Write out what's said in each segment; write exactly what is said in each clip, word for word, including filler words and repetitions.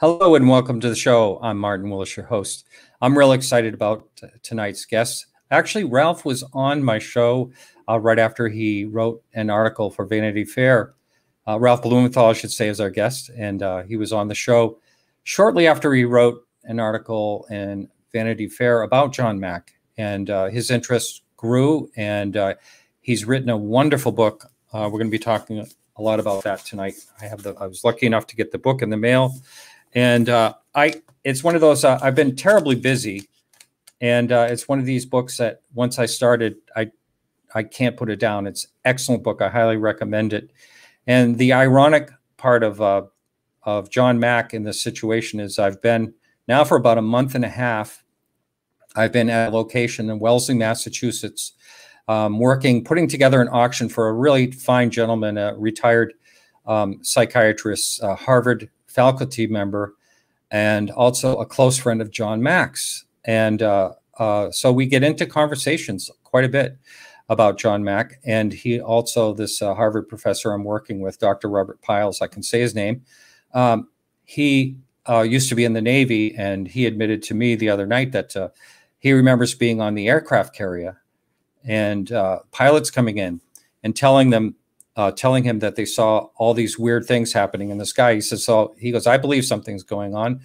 Hello and welcome to the show. I'm Martin Willis, your host. I'm real excited about tonight's guest. Actually, Ralph was on my show uh, right after he wrote an article for Vanity Fair. Uh, Ralph Blumenthal, I should say, is our guest, and uh, he was on the show shortly after he wrote an article in Vanity Fair about John Mack, and uh, his interest grew, and uh, he's written a wonderful book. Uh, we're going to be talking a lot about that tonight. I have the, I was lucky enough to get the book in the mail. And uh, I, it's one of those, uh, I've been terribly busy, and uh, it's one of these books that once I started, I, I can't put it down. It's an excellent book. I highly recommend it. And the ironic part of, uh, of John Mack in this situation is I've been now for about a month and a half, I've been at a location in Wellesley, Massachusetts, um, working, putting together an auction for a really fine gentleman, a retired um, psychiatrist, uh, Harvard faculty member, and also a close friend of John Mack's. And uh, uh, so we get into conversations quite a bit about John Mack. And he also, this uh, Harvard professor I'm working with, Doctor Robert Piles, I can say his name, um, he uh, used to be in the Navy, and he admitted to me the other night that uh, he remembers being on the aircraft carrier and uh, pilots coming in and telling them, Uh, telling him that they saw all these weird things happening in the sky. He says, so he goes, I believe something's going on.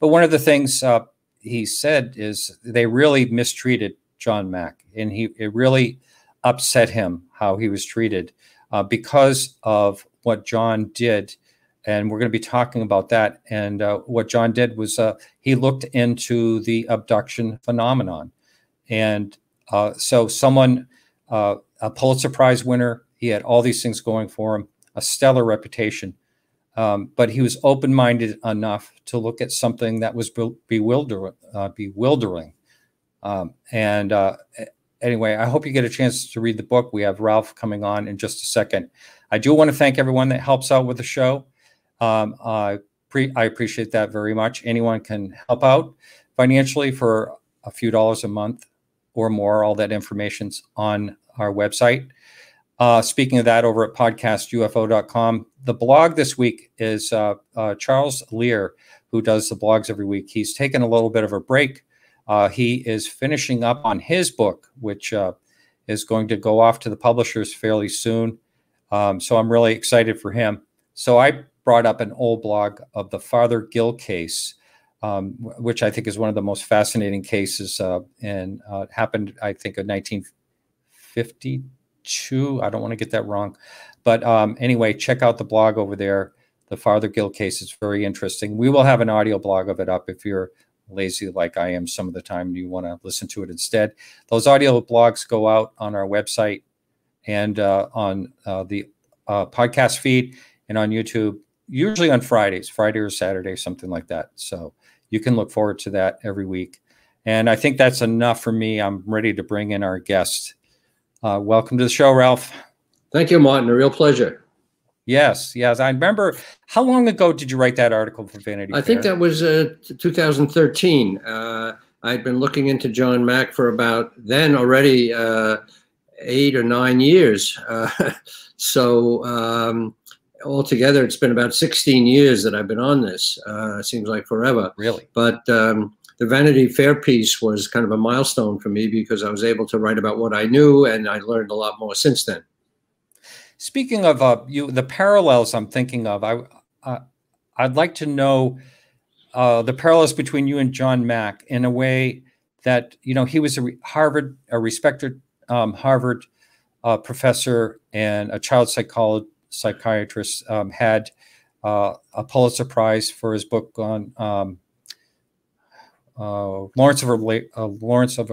But one of the things uh, he said is they really mistreated John Mack. And he, it really upset him how he was treated uh, because of what John did. And we're going to be talking about that. And uh, what John did was uh, he looked into the abduction phenomenon. And uh, so someone, uh, a Pulitzer Prize winner, he had all these things going for him, a stellar reputation, um, but he was open-minded enough to look at something that was be bewilder uh, bewildering. Um, and uh, anyway, I hope you get a chance to read the book. We have Ralph coming on in just a second. I do want to thank everyone that helps out with the show. Um, I, pre I appreciate that very much. Anyone can help out financially for a few dollars a month or more. All that information's on our website. Uh, speaking of that, over at podcast U F O dot com, the blog this week is uh, uh, Charles Lear, who does the blogs every week. He's taken a little bit of a break. Uh, he is finishing up on his book, which uh, is going to go off to the publishers fairly soon. Um, so I'm really excited for him. So I brought up an old blog of the Father Gill case, um, which I think is one of the most fascinating cases. Uh, and uh, it happened, I think, in nineteen fifty. Two, I don't want to get that wrong, but um, anyway, check out the blog over there. The Father Gill case is very interesting. We will have an audio blog of it up if you're lazy like I am some of the time and you want to listen to it instead. Those audio blogs go out on our website and uh, on uh, the uh, podcast feed and on YouTube, usually on Fridays, Friday or Saturday, something like that. So you can look forward to that every week. And I think that's enough for me. I'm ready to bring in our guest. Uh, welcome to the show, Ralph. Thank you, Martin. A real pleasure. Yes, yes. I remember, how long ago did you write that article for Vanity Fair? I think that was uh, two thousand thirteen. Uh, I'd been looking into John Mack for about then already uh, eight or nine years. Uh, so um, altogether, it's been about sixteen years that I've been on this. Uh, seems like forever. Really? But um, the Vanity Fair piece was kind of a milestone for me because I was able to write about what I knew, and I learned a lot more since then. Speaking of uh, you, the parallels I'm thinking of, I, uh, I'd like to know uh, the parallels between you and John Mack in a way that, you know, he was a Harvard, a respected um, Harvard uh, professor and a child psycholo psychiatrist, um, had uh, a Pulitzer Prize for his book on um, Uh, Lawrence of uh, Lawrence of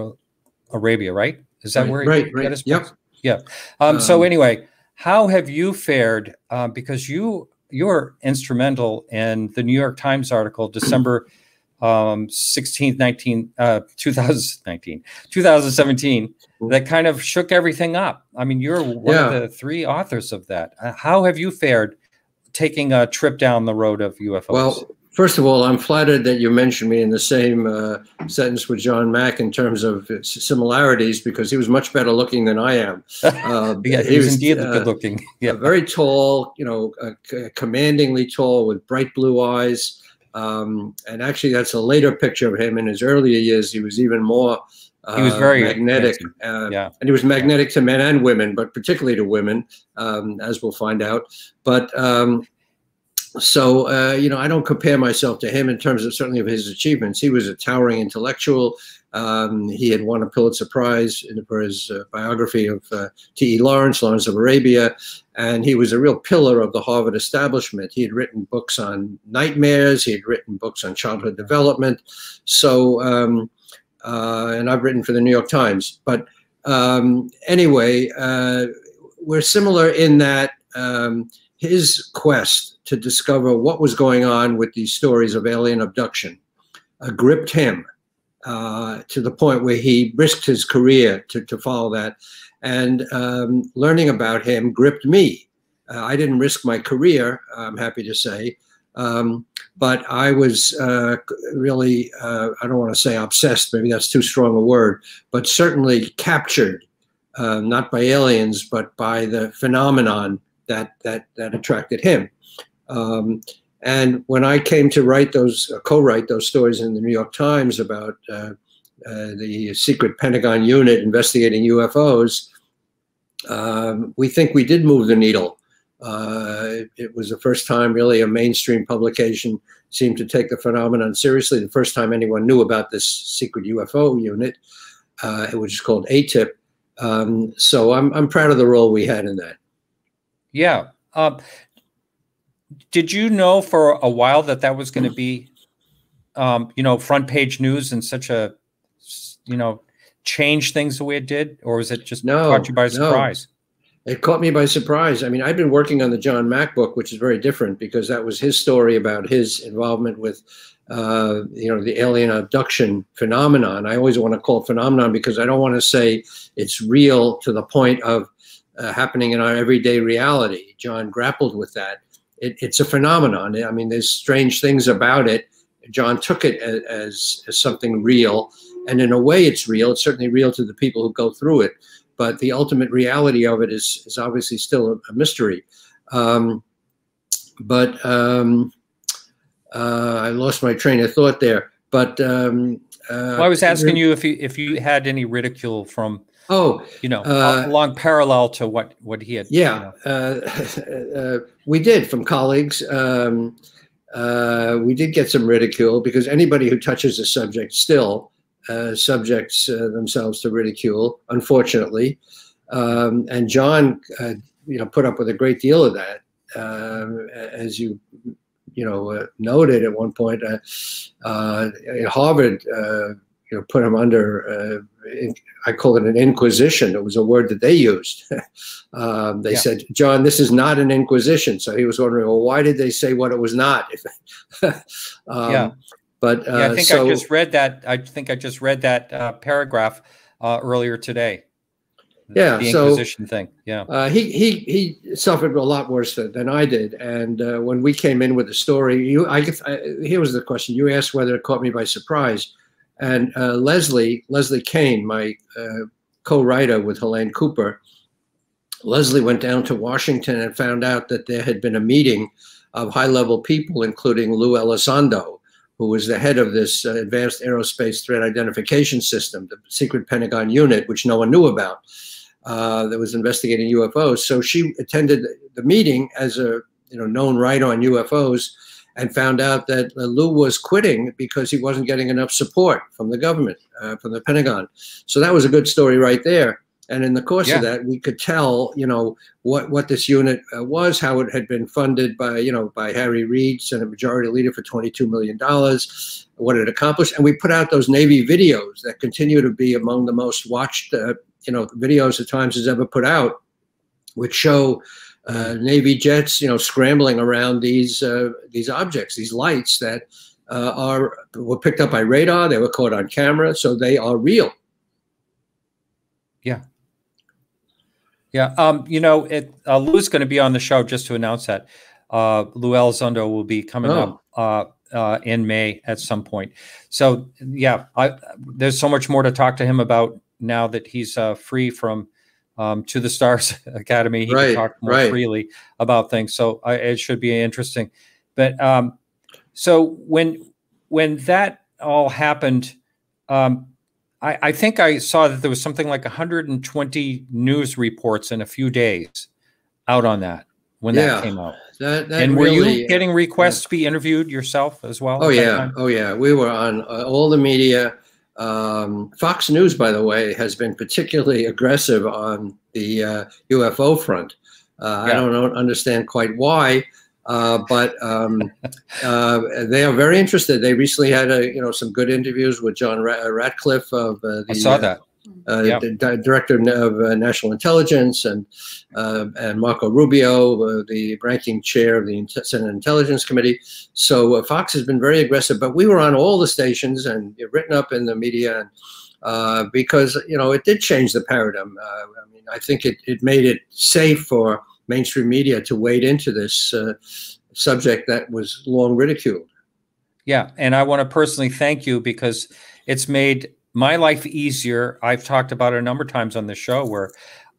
Arabia, right? Is that right, where? He, right, right. That is yep. Yeah. Um, um, so anyway, how have you fared? Uh, because you you're instrumental in the New York Times article, December um, sixteenth, nineteen uh, two thousand nineteen, two thousand seventeen, that kind of shook everything up. I mean, you're one yeah. of the three authors of that. Uh, how have you fared taking a trip down the road of U F Os? Well, first of all, I'm flattered that you mentioned me in the same uh, sentence with John Mack in terms of similarities, because he was much better looking than I am. Uh, yeah, he, he was indeed uh, good looking. Yeah, uh, very tall, you know, uh, commandingly tall with bright blue eyes. Um, and actually, that's a later picture of him. In his earlier years, he was even more uh, he was very magnetic. Uh, yeah. And he was magnetic to men and women, but particularly to women, um, as we'll find out. But um, so, uh, you know, I don't compare myself to him in terms of certainly of his achievements. He was a towering intellectual. Um, he had won a Pulitzer Prize for his uh, biography of uh, T E Lawrence, Lawrence of Arabia, and he was a real pillar of the Harvard establishment. He had written books on nightmares. He had written books on childhood development. So, um, uh, and I've written for the New York Times. But um, anyway, uh, we're similar in that um, his quest to discover what was going on with these stories of alien abduction uh, gripped him. Uh, to the point where he risked his career to, to follow that. And um, learning about him gripped me. Uh, I didn't risk my career, I'm happy to say, um, but I was uh, really, uh, I don't want to say obsessed, maybe that's too strong a word, but certainly captured, uh, not by aliens, but by the phenomenon that, that, that attracted him. Um, And when I came to write those, uh, co-write those stories in the New York Times about uh, uh, the secret Pentagon unit investigating U F Os, um, we think we did move the needle. Uh, it was the first time really a mainstream publication seemed to take the phenomenon seriously. The first time anyone knew about this secret U F O unit, uh, which is called A T I P. Um, so I'm, I'm proud of the role we had in that. Yeah. Uh Did you know for a while that that was going to be, um, you know, front page news and such a, you know, change things the way it did? Or was it just no, caught you by surprise? No. It caught me by surprise. I mean, I've been working on the John Mack book, which is very different because that was his story about his involvement with, uh, you know, the alien abduction phenomenon. I always want to call it phenomenon because I don't want to say it's real to the point of uh, happening in our everyday reality. John grappled with that. It, it's a phenomenon. I mean, there's strange things about it. John took it as, as, as something real. And in a way, it's real. It's certainly real to the people who go through it. But the ultimate reality of it is, is obviously still a, a mystery. Um, but um, uh, I lost my train of thought there. But um, uh, well, I was asking you if you if you had any ridicule from... Oh, you know, uh, along parallel to what, what he had. Yeah, you know. uh, uh, we did from colleagues. Um, uh, we did get some ridicule because anybody who touches the subject still uh, subjects uh, themselves to ridicule, unfortunately. Um, and John, uh, you know, put up with a great deal of that, um, as you, you know, uh, noted at one point. Uh, uh, Harvard, uh, you know, put him under, uh, in, I call it an inquisition. It was a word that they used. um, they yeah. said, John, this is not an inquisition. So he was wondering, well, why did they say what it was not? um, yeah. But, uh, yeah, I think so, I just read that. I think I just read that uh, paragraph uh, earlier today. Yeah. The Inquisition so, thing. Yeah. Uh, he, he, he suffered a lot worse than, than I did. And uh, when we came in with the story, you, I, I, here was the question. You asked whether it caught me by surprise. And uh, Leslie, Leslie Kane, my uh, co-writer with Helene Cooper, Leslie went down to Washington and found out that there had been a meeting of high-level people, including Lou Elizondo, who was the head of this uh, Advanced Aerospace Threat Identification System, the secret Pentagon unit, which no one knew about, uh, that was investigating U F Os. So she attended the meeting as a you know known writer on U F Os, and found out that uh, Lou was quitting because he wasn't getting enough support from the government, uh, from the Pentagon. So that was a good story right there. And in the course yeah. of that, we could tell, you know, what, what this unit uh, was, how it had been funded by, you know, by Harry Reid, Senate Majority Leader, for twenty-two million dollars, what it accomplished. And we put out those Navy videos that continue to be among the most watched, uh, you know, videos the Times has ever put out, which show Uh, Navy jets, you know, scrambling around these uh, these objects, these lights that uh, are were picked up by radar. They were caught on camera, so they are real. Yeah, yeah. Um, you know, it, uh, Lou's going to be on the show just to announce that. Uh, Lou Elizondo will be coming oh. up uh, uh, in May at some point. So yeah, I, there's so much more to talk to him about now that he's uh, free from. Um, to the Stars Academy, he right, can talk more right. freely about things. So I, it should be interesting. But um, So when when that all happened, um, I, I think I saw that there was something like one hundred twenty news reports in a few days out on that when yeah, that came out. That, that and were really, you getting requests yeah. to be interviewed yourself as well? Oh, yeah. Time? Oh, yeah. We were on uh, all the media. Um, Fox News, by the way, has been particularly aggressive on the uh, U F O front. Uh, yeah. I don't know, understand quite why, uh, but um, uh, they are very interested. They recently had a, you know, some good interviews with John Ratcliffe of uh, the, I saw that. Uh, yeah. the di director of uh, National Intelligence, and uh, and Marco Rubio, uh, the ranking chair of the Int Senate Intelligence Committee. So uh, Fox has been very aggressive, but we were on all the stations and written up in the media uh, because, you know, it did change the paradigm. Uh, I mean, I think it, it made it safe for mainstream media to wade into this uh, subject that was long ridiculed. Yeah, and I want to personally thank you because it's made my life easier. I've talked about it a number of times on this show where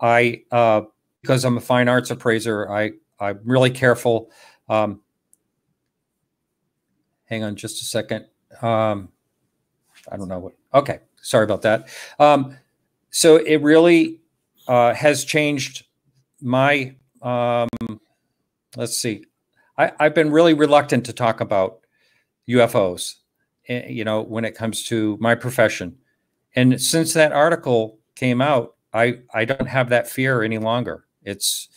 I, uh, because I'm a fine arts appraiser, I, I'm really careful. Um, hang on just a second. Um, I don't know what, okay. Sorry about that. Um, so it really uh, has changed my, um, let's see. I, I've been really reluctant to talk about U F Os, you know, when it comes to my profession. And since that article came out, I, I don't have that fear any longer. It's,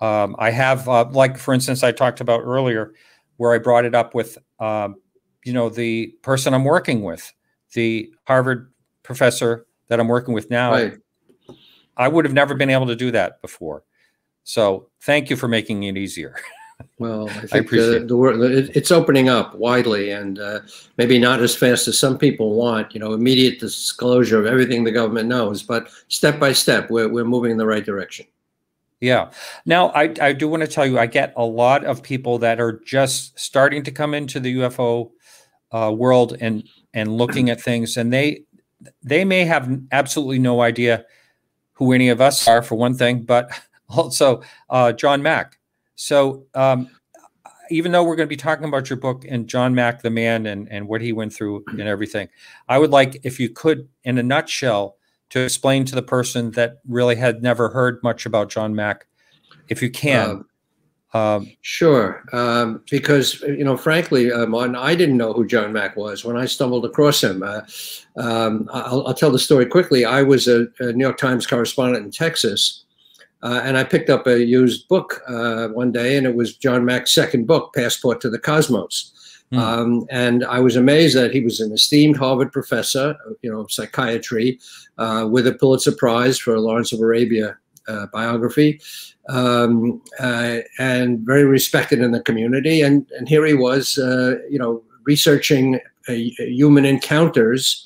um, I have, uh, like, for instance, I talked about earlier where I brought it up with, um, you know, the person I'm working with, the Harvard professor that I'm working with now. Right. I would have never been able to do that before. So thank you for making it easier. Well, I think I appreciate the, the world, it's opening up widely, and uh, maybe not as fast as some people want, you know, immediate disclosure of everything the government knows, but step by step, we're, we're moving in the right direction. Yeah. Now, I, I do want to tell you, I get a lot of people that are just starting to come into the U F O uh, world and, and looking at things, and they, they may have absolutely no idea who any of us are, for one thing, but also uh, John Mack. So um, even though we're going to be talking about your book and John Mack, the man, and, and what he went through and everything, I would like, if you could, in a nutshell, to explain to the person that really had never heard much about John Mack, if you can. Um, um, sure. Um, because, you know, frankly, uh, Martin, I didn't know who John Mack was when I stumbled across him. Uh, um, I'll, I'll tell the story quickly. I was a, a New York Times correspondent in Texas. Uh, and I picked up a used book uh, one day, and it was John Mack's second book, Passport to the Cosmos. Mm. Um, and I was amazed that he was an esteemed Harvard professor, you know, of psychiatry, uh, with a Pulitzer Prize for Lawrence of Arabia uh, biography, um, uh, and very respected in the community. And, and here he was, uh, you know, researching uh, human encounters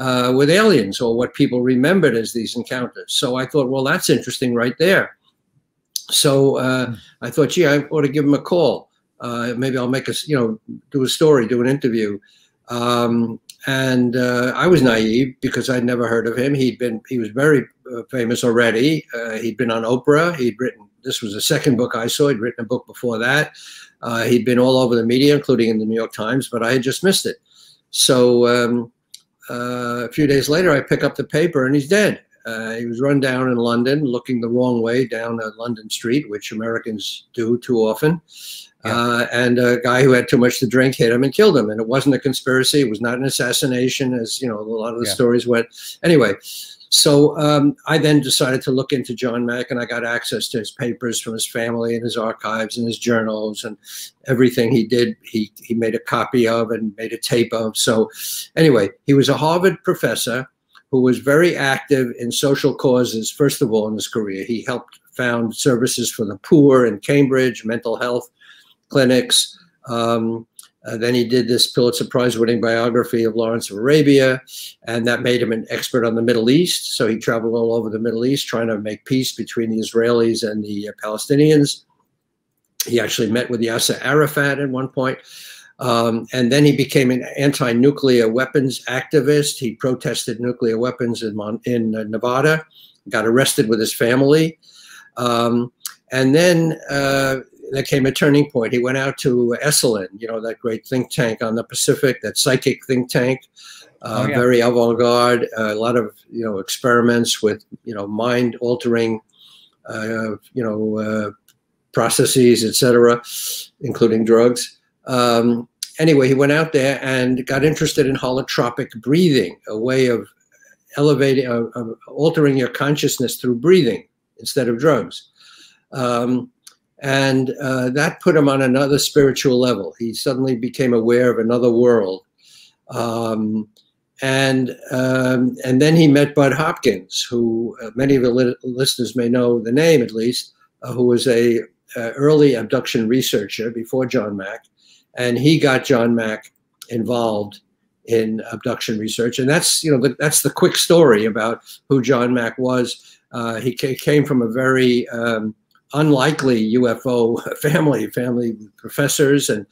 Uh, with aliens, or what people remembered as these encounters. So I thought, well, that's interesting right there. So uh, mm. I thought, gee, I ought to give him a call. Uh, maybe I'll make a, you know, do a story, do an interview. Um, and uh, I was naive because I'd never heard of him. He'd been, he was very uh, famous already. Uh, he'd been on Oprah. He'd written, this was the second book I saw. He'd written a book before that. Uh, he'd been all over the media, including in the New York Times, but I had just missed it. So, um, Uh, a few days later, I pick up the paper, and he's dead. Uh, he was run down in London, looking the wrong way down a London street, which Americans do too often. Yeah. Uh, and a guy who had too much to drink hit him and killed him. And it wasn't a conspiracy. It was not an assassination, as you know, a lot of the yeah. stories went. Anyway, so um, I then decided to look into John Mack, and I got access to his papers from his family and his archives and his journals, and everything he did, he, he made a copy of and made a tape of. So anyway, he was a Harvard professor who was very active in social causes, first of all, in his career. He helped found services for the poor in Cambridge, mental health clinics. Um, Uh, then he did this Pulitzer Prize-winning biography of Lawrence of Arabia, and that made him an expert on the Middle East. So he traveled all over the Middle East trying to make peace between the Israelis and the uh, Palestinians. He actually met with Yasser Arafat at one point. Um, and then he became an anti-nuclear weapons activist. He protested nuclear weapons in, Mon in uh, Nevada, got arrested with his family. Um, and then... Uh, there came a turning point. He went out to Esalen, you know, that great think tank on the Pacific, that psychic think tank, uh, oh, yeah. very avant-garde, uh, a lot of, you know, experiments with, you know, mind-altering, uh, you know, uh, processes, et cetera, including drugs. Um, anyway, he went out there and got interested in holotropic breathing, a way of elevating, uh, uh, altering your consciousness through breathing instead of drugs. Um, and uh, that put him on another spiritual level. He suddenly became aware of another world. Um, and um, and then he met Budd Hopkins, who uh, many of the listeners may know the name at least, uh, who was a uh, early abduction researcher before John Mack. And he got John Mack involved in abduction research. And that's, you know, the, that's the quick story about who John Mack was. Uh, he came from a very um, unlikely U F O family, family professors, and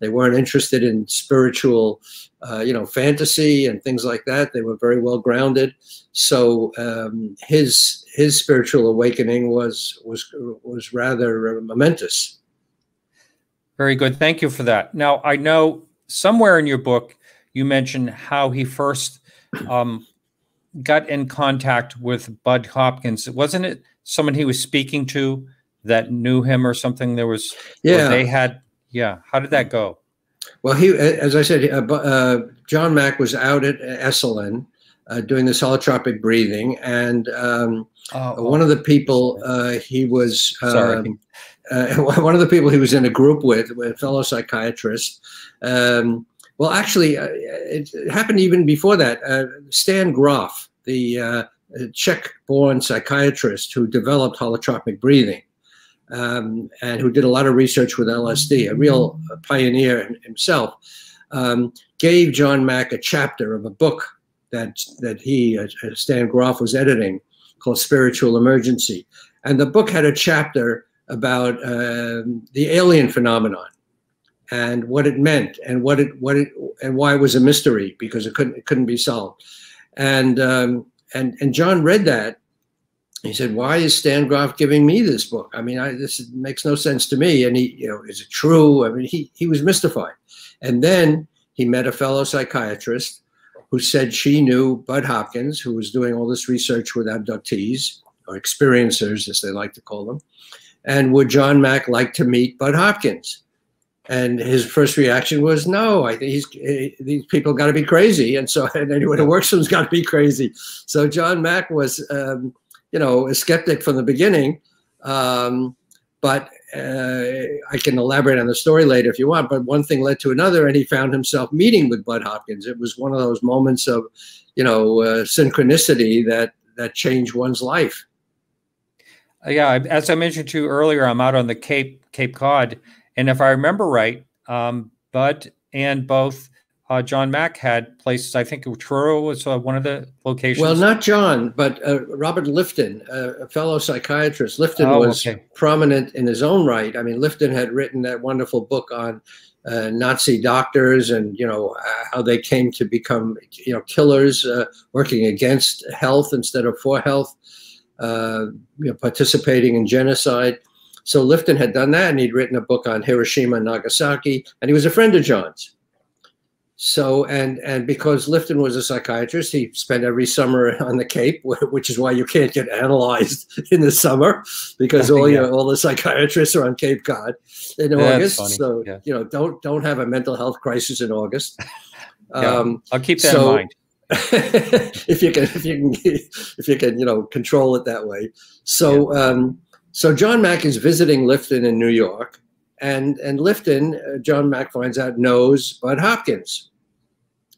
they weren't interested in spiritual, uh, you know, fantasy and things like that. They were very well grounded. So um, his his spiritual awakening was was was rather momentous. Very good. Thank you for that. Now, I know somewhere in your book, you mentioned how he first um, got in contact with Budd Hopkins. Wasn't it someone he was speaking to that knew him or something? There was, yeah. They had, yeah. How did that go? Well, he, as I said, uh, uh, John Mack was out at Esalen uh, doing this holotropic breathing. And um, oh, one of the people uh, he was... Um, Sorry. Uh, one of the people he was in a group with, a fellow psychiatrist. Um, well, actually, uh, it happened even before that. Uh, Stan Grof, the uh, Czech-born psychiatrist who developed holotropic breathing um, and who did a lot of research with L S D, a real pioneer himself, um, gave John Mack a chapter of a book that, that he, uh, Stan Grof, was editing called Spiritual Emergency. And the book had a chapter about uh, the alien phenomenon and what it meant and what it what it and why it was a mystery, because it couldn't it couldn't be solved. And um, and and John read that. He said, "Why is Stan Grof giving me this book? I mean, I, this makes no sense to me." And he, you know, is it true? I mean, he he was mystified. And then he met a fellow psychiatrist who said she knew Bud Hopkins, who was doing all this research with abductees or experiencers, as they like to call them. And would John Mack like to meet Bud Hopkins? And his first reaction was, no, I think he's, he, these people got to be crazy. And so and anyone who works for them's got to be crazy. So John Mack was, um, you know, a skeptic from the beginning. Um, but uh, I can elaborate on the story later if you want. But one thing led to another, and he found himself meeting with Bud Hopkins. It was one of those moments of, you know, uh, synchronicity that, that changed one's life. Yeah, as I mentioned to you earlier, I'm out on the Cape Cape Cod, and if I remember right, um, Bud and both uh, John Mack had places. I think Truro was uh, one of the locations. Well, not John, but uh, Robert Lifton, uh, a fellow psychiatrist. Lifton oh, was okay. prominent in his own right. I mean, Lifton had written that wonderful book on uh, Nazi doctors and you know uh, how they came to become you know killers, uh, working against health instead of for health. Uh, you know, participating in genocide. So Lifton had done that, and he'd written a book on Hiroshima and Nagasaki, and he was a friend of John's. So, and and because Lifton was a psychiatrist, he spent every summer on the Cape, which is why you can't get analyzed in the summer, because all yeah. you know, all the psychiatrists are on Cape Cod in yeah, August. So yeah. you know, don't don't have a mental health crisis in August. yeah. um, I'll keep that so, in mind. if you can, if you can, if you can, you know, control it that way. So, yeah. um, so John Mack is visiting Lifton in New York, and and Lifton, uh, John Mack finds out, knows Bud Hopkins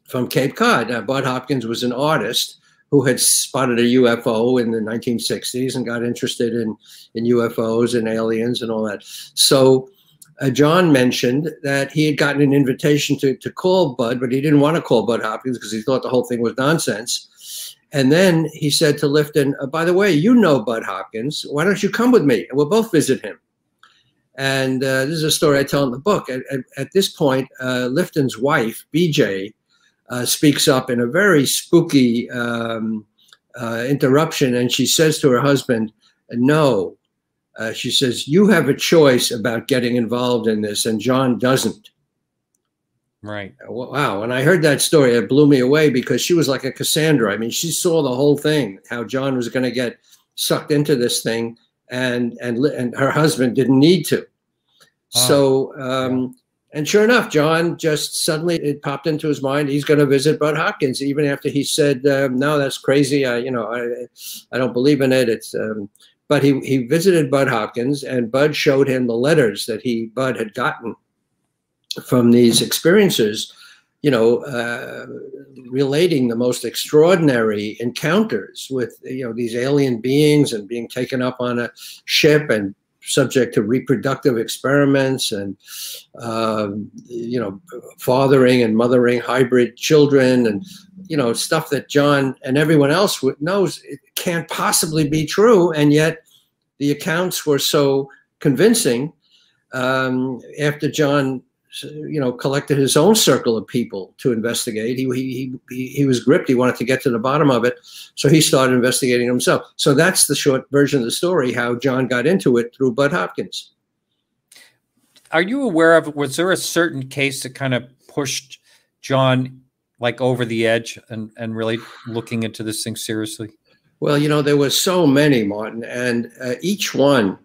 from Cape Cod. Now, Bud Hopkins was an artist who had spotted a U F O in the nineteen sixties and got interested in in U F Os and aliens and all that. So. Uh, John mentioned that he had gotten an invitation to, to call Bud, but he didn't want to call Bud Hopkins because he thought the whole thing was nonsense. And then he said to Lifton, oh, by the way, you know Bud Hopkins. Why don't you come with me? And we'll both visit him. And uh, this is a story I tell in the book. At, at, at this point, uh, Lifton's wife, B J, uh, speaks up in a very spooky um, uh, interruption. And she says to her husband, no, Uh, she says, you have a choice about getting involved in this, and John doesn't. Right. Wow. And I heard that story. It blew me away because she was like a Cassandra. I mean, she saw the whole thing, how John was going to get sucked into this thing, and and and her husband didn't need to. Wow. So, um, and sure enough, John just suddenly, it popped into his mind, he's going to visit Budd Hopkins, even after he said, um, no, that's crazy. I, you know, I, I don't believe in it. It's, um, but he, he visited Budd Hopkins, and Budd showed him the letters that he, Budd had gotten from these experiences, you know, uh, relating the most extraordinary encounters with, you know, these alien beings, and being taken up on a ship and subject to reproductive experiments, and, uh, you know, fathering and mothering hybrid children, and, you know, stuff that John and everyone else knows it can't possibly be true. And yet the accounts were so convincing. Um, after John, you know, collected his own circle of people to investigate, He, he, he, he was gripped. He wanted to get to the bottom of it. So he started investigating himself. So that's the short version of the story, how John got into it through Budd Hopkins. Are you aware of, was there a certain case that kind of pushed John like over the edge and, and really looking into this thing seriously? Well, you know, there were so many, Martin, and uh, each one.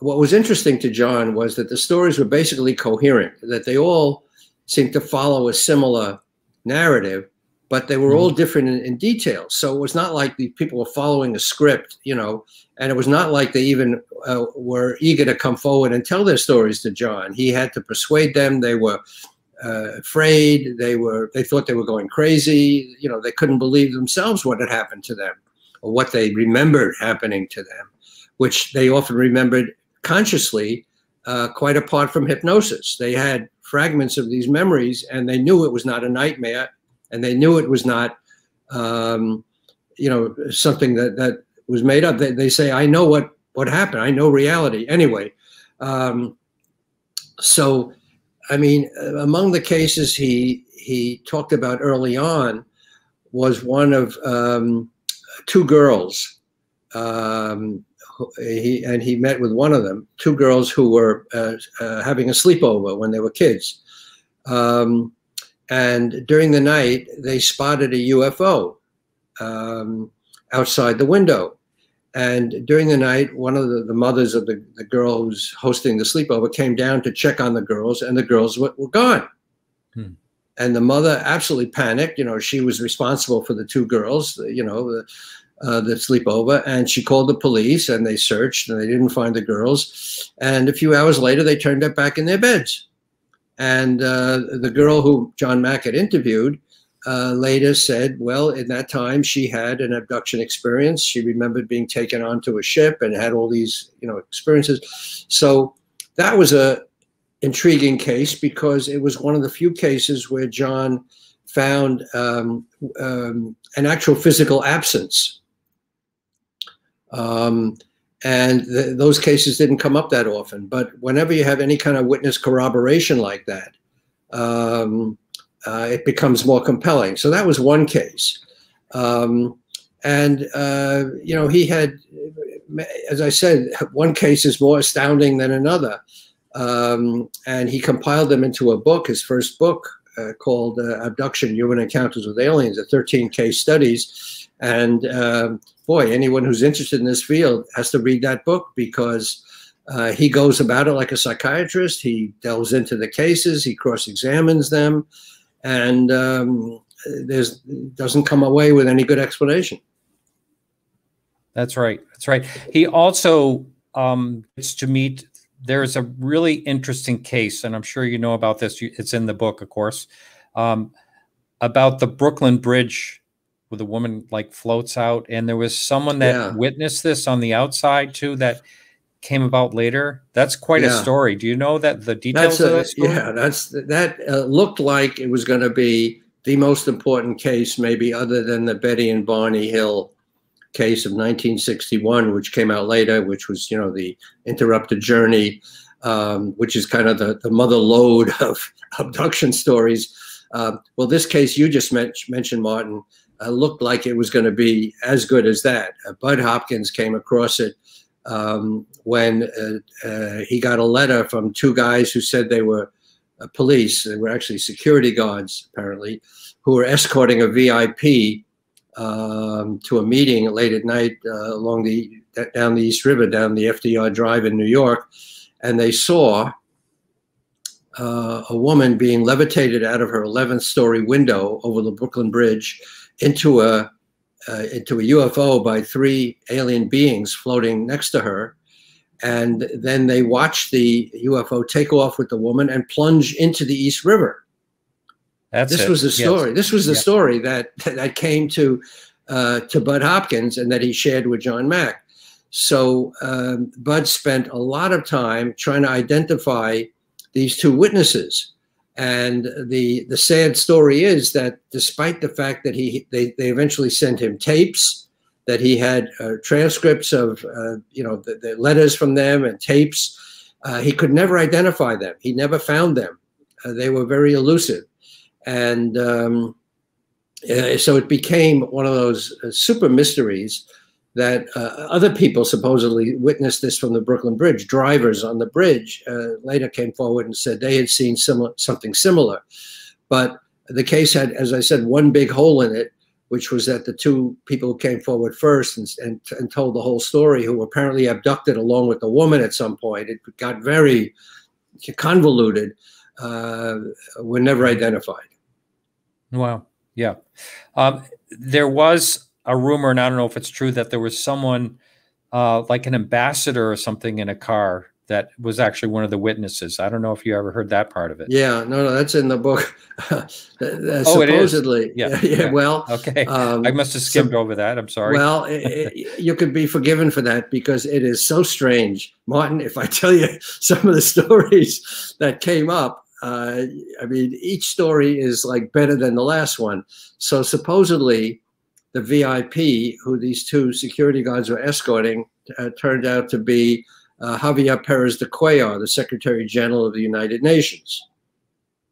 What was interesting to John was that the stories were basically coherent, that they all seemed to follow a similar narrative, but they were mm-hmm. all different in, in detail. So it was not like the people were following a script, you know, and it was not like they even uh, were eager to come forward and tell their stories to John. He had to persuade them. They were uh, afraid. They were, they thought they were going crazy. You know, they couldn't believe themselves what had happened to them, or what they remembered happening to them, which they often remembered consciously, uh, quite apart from hypnosis. They had fragments of these memories, and they knew it was not a nightmare, and they knew it was not, um, you know, something that, that was made up. They, they say, I know what, what happened. I know reality. Anyway, um, so, I mean, among the cases he, he talked about early on was one of um, two girls, um, He, and he met with one of them, two girls who were uh, uh, having a sleepover when they were kids. Um, and during the night, they spotted a U F O um, outside the window. And during the night, one of the, the mothers of the, the girl who's hosting the sleepover came down to check on the girls, and the girls were, were gone. Hmm. And the mother absolutely panicked. You know, she was responsible for the two girls, you know, the, Uh, the sleepover, and she called the police, and they searched, and they didn't find the girls. And a few hours later, they turned up back in their beds. And uh, the girl who John Mack had interviewed uh, later said, well, in that time, she had an abduction experience. She remembered being taken onto a ship and had all these, you know, experiences. So that was a intriguing case, because it was one of the few cases where John found um, um, an actual physical absence. Um, and th those cases didn't come up that often. But whenever you have any kind of witness corroboration like that, um, uh, it becomes more compelling. So that was one case. Um, and, uh, you know, he had, as I said, one case is more astounding than another. Um, and he compiled them into a book, his first book, uh, called uh, Abduction, Human Encounters with Aliens, a thirteen case studies. And uh, boy, anyone who's interested in this field has to read that book, because uh, he goes about it like a psychiatrist. He delves into the cases, he cross-examines them, and um, there's doesn't come away with any good explanation. That's right. That's right. He also um, gets to meet. There's a really interesting case, and I'm sure you know about this. It's in the book, of course, um, about the Brooklyn Bridge, with a woman like floats out. And there was someone that yeah. witnessed this on the outside too, that came about later. That's quite yeah. a story. Do you know that the details that's a, of that story? Yeah, that's, that uh, looked like it was going to be the most important case, maybe other than the Betty and Barney Hill case of nineteen sixty-one, which came out later, which was, you know, the interrupted journey, um, which is kind of the, the mother lode of abduction stories. Uh, well, this case you just men mentioned, Martin, Uh, looked like it was going to be as good as that. Uh, Budd Hopkins came across it um, when uh, uh, he got a letter from two guys who said they were uh, police. They were actually security guards, apparently, who were escorting a V I P um, to a meeting late at night uh, along the down the East River, down the F D R Drive in New York, and they saw uh, a woman being levitated out of her eleventh story window over the Brooklyn Bridge into a Uh, into a U F O by three alien beings floating next to her. And then they watched the U F O take off with the woman and plunge into the East River. That's this it. was the story. Yes. This was the yes. story that, that came to, uh, to Budd Hopkins and that he shared with John Mack. So um, Budd spent a lot of time trying to identify these two witnesses. And the the sad story is that despite the fact that he they, they eventually sent him tapes, that he had uh, transcripts of, uh, you know, the, the letters from them and tapes, uh, he could never identify them. He never found them. Uh, they were very elusive. And um, uh, so it became one of those uh, super mysteries that uh, other people supposedly witnessed this from the Brooklyn Bridge. Drivers on the bridge uh, later came forward and said they had seen similar, something similar. But the case had, as I said, one big hole in it, which was that the two people who came forward first and, and, and told the whole story, who were apparently abducted along with the woman at some point, it got very convoluted, uh, were never identified. Wow, yeah. Um, there was a rumor, and I don't know if it's true, that there was someone uh, like an ambassador or something in a car that was actually one of the witnesses. I don't know if you ever heard that part of it. Yeah, no, no, that's in the book. uh, oh, it is? Yeah. yeah, yeah. Well, okay. Um, I must have skimmed so, over that. I'm sorry. Well, it, it, you could be forgiven for that because it is so strange. Martin, if I tell you some of the stories that came up, uh, I mean, each story is like better than the last one. So supposedly, the V I P who these two security guards were escorting uh, turned out to be uh, Javier Perez de Cuellar, the Secretary General of the United Nations.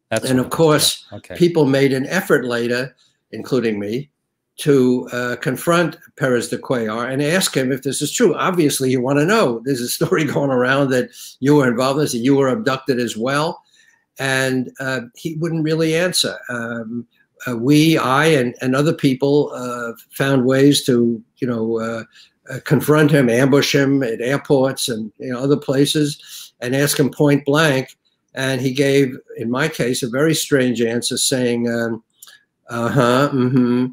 That's and of course, okay. people made an effort later, including me, to uh, confront Perez de Cuellar and ask him if this is true. Obviously, you want to know. There's a story going around that you were involved in this, that you were abducted as well. And uh, he wouldn't really answer. Um, Uh, we, I, and, and other people uh, found ways to, you know, uh, uh, confront him, ambush him at airports and you know, other places and ask him point blank. And he gave, in my case, a very strange answer saying, um, uh-huh, mm-hmm,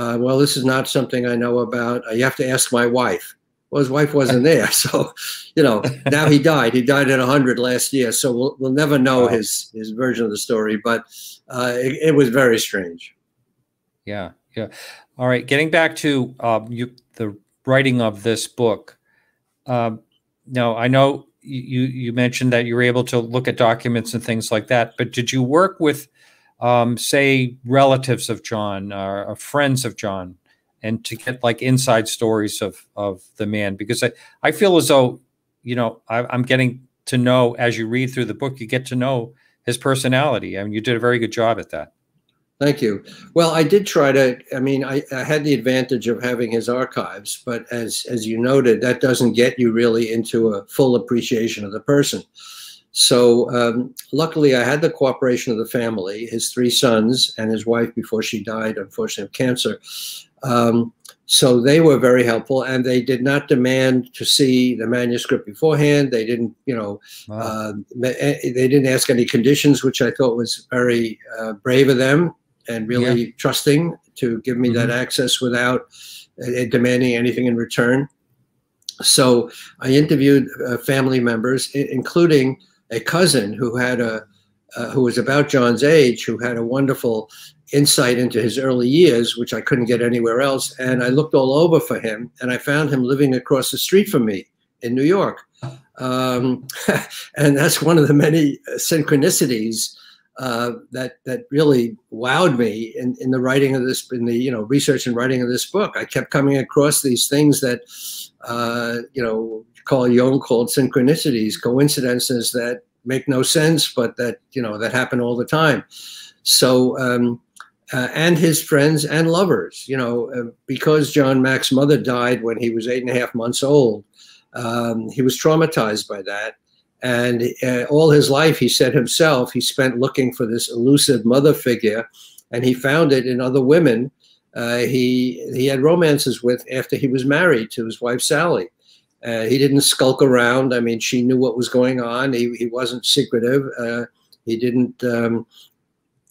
uh, well, this is not something I know about. Uh, you have to ask my wife. Well, his wife wasn't there. So, you know, now he died. He died at a hundred last year. So we'll, we'll never know his, his version of the story. But uh, it, it was very strange. Yeah. Yeah. All right. Getting back to um, you, the writing of this book. Um, now, I know you, you mentioned that you were able to look at documents and things like that. But did you work with, um, say, relatives of John or, or friends of John? And to get like inside stories of, of the man, because I, I feel as though, you know, I, I'm getting to know, as you read through the book, you get to know his personality. I mean, you did a very good job at that. Thank you. Well, I did try to, I mean, I, I had the advantage of having his archives, but as, as you noted, that doesn't get you really into a full appreciation of the person. So um, luckily I had the cooperation of the family, his three sons and his wife before she died, unfortunately, of cancer. Um, so they were very helpful and they did not demand to see the manuscript beforehand. They didn't, you know, wow. uh, they didn't ask any conditions, which I thought was very uh, brave of them and really yeah. trusting to give me mm-hmm. that access without uh, demanding anything in return. So I interviewed uh, family members, including a cousin who had a, uh, who was about John's age, who had a wonderful insight into his early years, which I couldn't get anywhere else. And I looked all over for him and I found him living across the street from me in New York. Um, and that's one of the many synchronicities uh, that, that really wowed me in, in the writing of this, in the, you know, research and writing of this book. I kept coming across these things that, uh, you know, Carl Jung called synchronicities, coincidences that make no sense, but that, you know, that happen all the time. So, um, Uh, and his friends and lovers, you know, uh, because John Mack's mother died when he was eight and a half months old, Um, he was traumatized by that. And uh, all his life, he said himself, he spent looking for this elusive mother figure, and he found it in other women uh, he, he had romances with after he was married to his wife, Sally. Uh, he didn't skulk around. I mean, she knew what was going on. He, he wasn't secretive. Uh, he didn't um,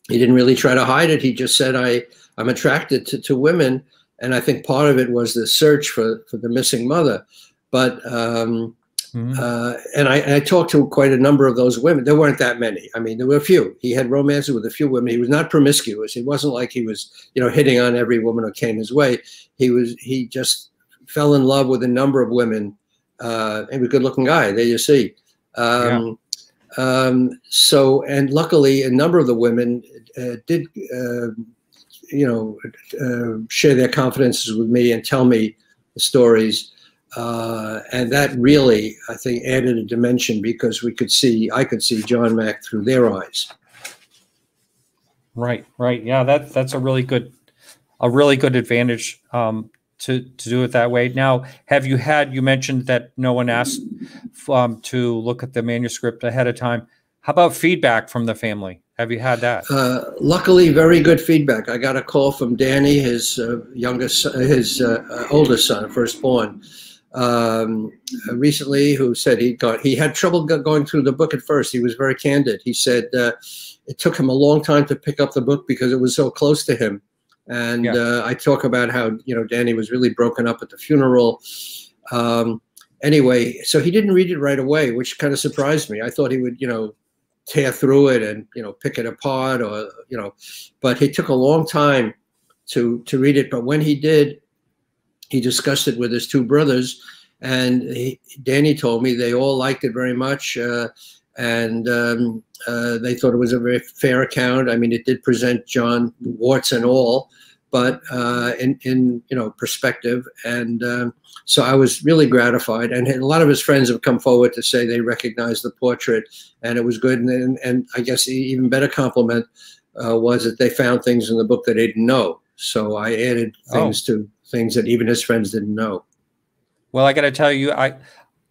he didn't really try to hide it. He just said, I, I'm attracted to, to women. And I think part of it was the search for, for the missing mother. But... Um, Mm-hmm. Uh, and I, I talked to quite a number of those women. There weren't that many. I mean, there were a few. He had romances with a few women. He was not promiscuous. It wasn't like he was, you know, hitting on every woman who came his way. He was. He just fell in love with a number of women. Uh, and he was a good-looking guy. There you see. Um, yeah. um, so, and luckily, a number of the women uh, did, uh, you know, uh, share their confidences with me and tell me the stories. Uh, and that really, I think, added a dimension because we could see, I could see John Mack through their eyes. Right, right. Yeah, that, that's a really good, a really good advantage um, to, to do it that way. Now, have you had, you mentioned that no one asked um, to look at the manuscript ahead of time. How about feedback from the family? Have you had that? Uh, luckily, very good feedback. I got a call from Danny, his uh, youngest, his uh, oldest son, firstborn. Um, recently, who said he got he had trouble going through the book at first. He was very candid. He said uh, it took him a long time to pick up the book because it was so close to him. And yeah. uh, I talk about how you know Danny was really broken up at the funeral. Um, anyway, so he didn't read it right away, which kind of surprised me. I thought he would you know tear through it and you know pick it apart or you know, but he took a long time to to read it. But when he did. He discussed it with his two brothers, and he, Danny told me they all liked it very much, uh, and um, uh, they thought it was a very fair account. I mean, it did present John, warts and all, but uh, in, in you know perspective, and um, so I was really gratified. And a lot of his friends have come forward to say they recognized the portrait, and it was good. And, and I guess the even better compliment uh, was that they found things in the book that they didn't know. So I added things oh. to. Things that even his friends didn't know. Well, I got to tell you, I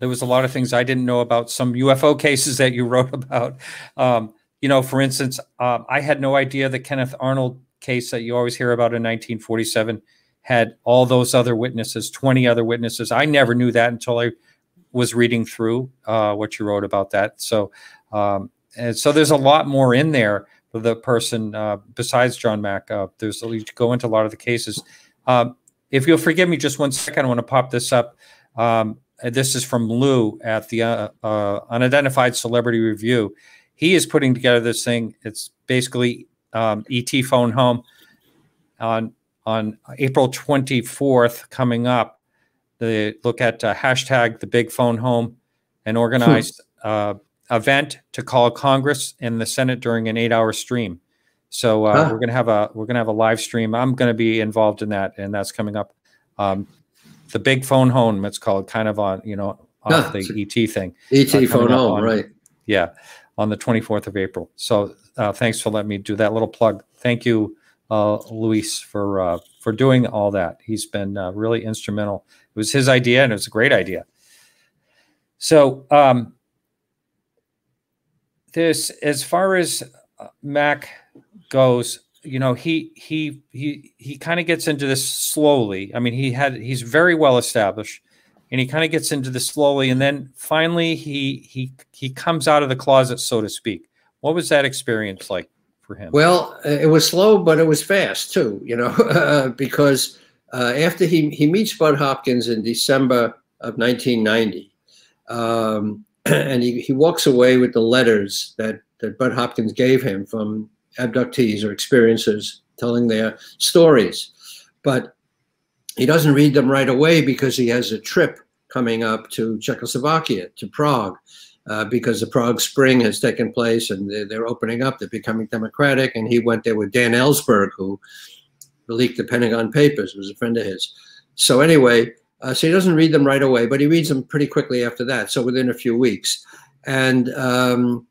there was a lot of things I didn't know about some U F O cases that you wrote about. Um, you know, for instance, uh, I had no idea the Kenneth Arnold case that you always hear about in nineteen forty-seven had all those other witnesses, twenty other witnesses. I never knew that until I was reading through uh, what you wrote about that. So, um, and so there's a lot more in there for the person uh, besides John Mack. Uh, there's you go into a lot of the cases. Um, If you'll forgive me just one second, I want to pop this up. Um, this is from Lou at the uh, uh, Unidentified Celebrity Review. He is putting together this thing. It's basically um, E T Phone Home on on April twenty-fourth coming up. They look at uh, hashtag the Big Phone Home, an organized hmm. uh, event to call Congress and the Senate during an eight-hour stream. So uh, huh. we're gonna have a we're gonna have a live stream. I'm gonna be involved in that, and that's coming up. Um, the Big Phone Home, it's called, kind of on you know on huh. the E T thing. E T uh, Phone Home, on, right? Yeah, on the twenty-fourth of April. So uh, thanks for letting me do that little plug. Thank you, uh, Luis, for uh, for doing all that. He's been uh, really instrumental. It was his idea, and it was a great idea. So um, this, as far as Mac goes, you know, he he he he kind of gets into this slowly. I mean, he had he's very well established, and he kind of gets into this slowly, and then finally he he he comes out of the closet, so to speak. What was that experience like for him? Well, it was slow, but it was fast too, you know, uh, because uh, after he he meets Budd Hopkins in December of nineteen ninety, um, and he he walks away with the letters that. that Bud Hopkins gave him from abductees or experiencers telling their stories. But he doesn't read them right away because he has a trip coming up to Czechoslovakia, to Prague, uh, because the Prague Spring has taken place and they're, they're opening up, they're becoming democratic. And he went there with Dan Ellsberg, who leaked the Pentagon Papers, was a friend of his. So anyway, uh, so he doesn't read them right away, but he reads them pretty quickly after that, so within a few weeks. And, um,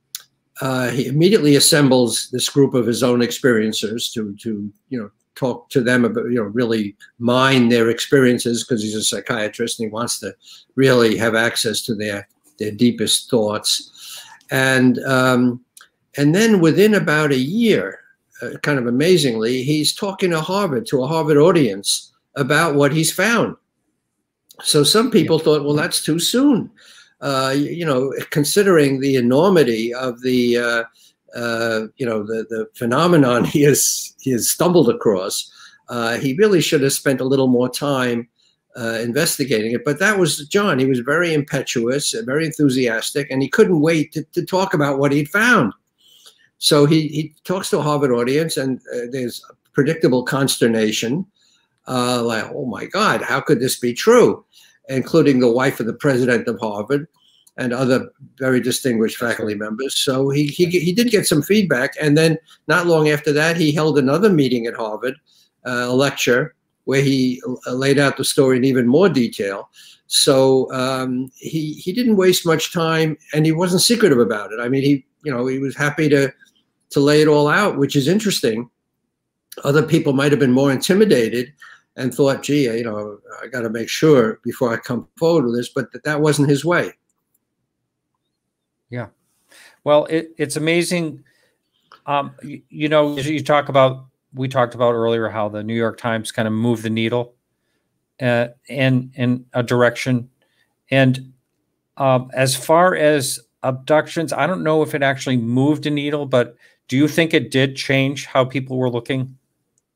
Uh, he immediately assembles this group of his own experiencers to, to you know, talk to them about, you know, really mine their experiences, because he's a psychiatrist and he wants to really have access to their, their deepest thoughts. And, um, and then within about a year, uh, kind of amazingly, he's talking to Harvard, to a Harvard audience about what he's found. So some people thought, well, that's too soon. Uh, you know, considering the enormity of the, uh, uh, you know, the, the phenomenon he has, he has stumbled across, uh, he really should have spent a little more time uh, investigating it. But that was John. He was very impetuous, very enthusiastic, and he couldn't wait to, to talk about what he'd found. So he, he talks to a Harvard audience, and uh, there's predictable consternation, uh, like, oh, my God, how could this be true? Including the wife of the president of Harvard and other very distinguished faculty members. So he, he, he did get some feedback. And then not long after that, he held another meeting at Harvard, uh, a lecture, where he laid out the story in even more detail. So um, he, he didn't waste much time, and he wasn't secretive about it. I mean, he, you know, he was happy to, to lay it all out, which is interesting. Other people might have been more intimidated and thought, gee, you know, I got to make sure before I come forward with this, but that, that wasn't his way. Yeah. Well, it, it's amazing. Um, you, you know, you talk about, we talked about earlier how the New York Times kind of moved the needle uh, in, in a direction. And um, as far as abductions, I don't know if it actually moved a needle, but do you think it did change how people were looking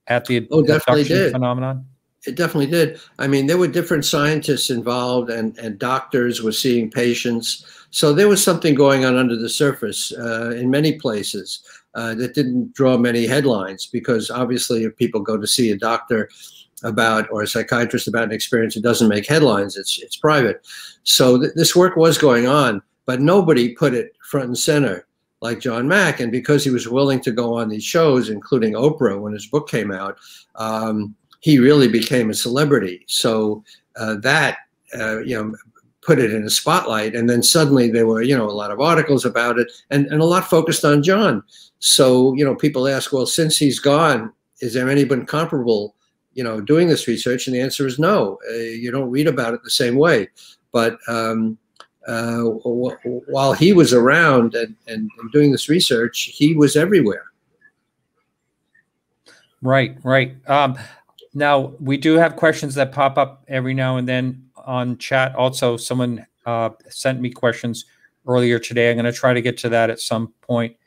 at the oh, definitely did. phenomenon? It definitely did. I mean, there were different scientists involved, and, and doctors were seeing patients. So there was something going on under the surface uh, in many places uh, that didn't draw many headlines, because obviously if people go to see a doctor about, or a psychiatrist about an experience, it doesn't make headlines, it's, it's private. So th this work was going on, but nobody put it front and center like John Mack. And because he was willing to go on these shows, including Oprah when his book came out, um, he really became a celebrity. So uh, that, uh, you know, put it in a spotlight. And then suddenly there were, you know, a lot of articles about it, and, and a lot focused on John. So, you know, people ask, well, since he's gone, is there anyone comparable, you know, doing this research? And the answer is no. Uh, you don't read about it the same way. But um, uh, w while he was around and, and doing this research, he was everywhere. Right, right. Um, Now, we do have questions that pop up every now and then on chat. Also, someone uh, sent me questions earlier today. I'm going to try to get to that at some point.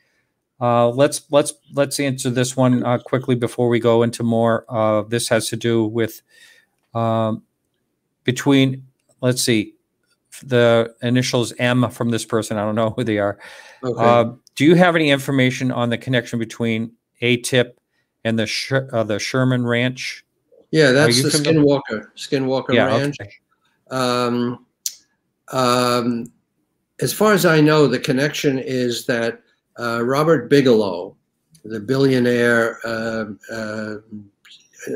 Uh, let's let's let's answer this one uh, quickly before we go into more. Uh, this has to do with um, between, let's see, the initials M from this person. I don't know who they are. Okay. Uh, do you have any information on the connection between A T I P and the, Sher uh, the Sherman Ranch? Yeah, that's the Skinwalker, Skinwalker yeah, Ranch. Okay. Um, um, as far as I know, the connection is that uh, Robert Bigelow, the billionaire uh, uh,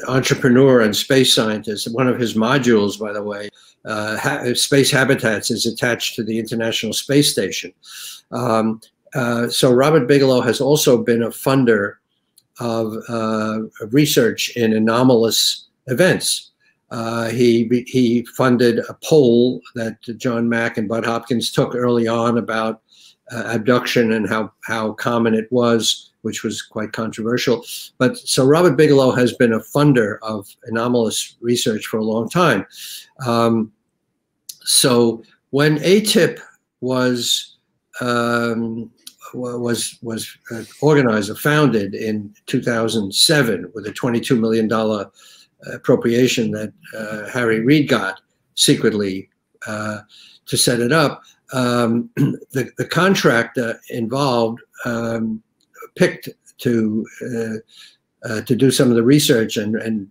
entrepreneur and space scientist, one of his modules, by the way, uh, ha Space Habitats, is attached to the International Space Station. Um, uh, so Robert Bigelow has also been a funder of uh, research in anomalous events. Uh, he, he funded a poll that John Mack and Budd Hopkins took early on about uh, abduction and how, how common it was, which was quite controversial. But so Robert Bigelow has been a funder of anomalous research for a long time. Um, so when A T I P was um, was was uh, organized or founded in two thousand seven with a twenty-two million dollar appropriation that uh, Harry Reid got secretly uh, to set it up. Um, the, the contract uh, involved um, picked to uh, uh, to do some of the research and, and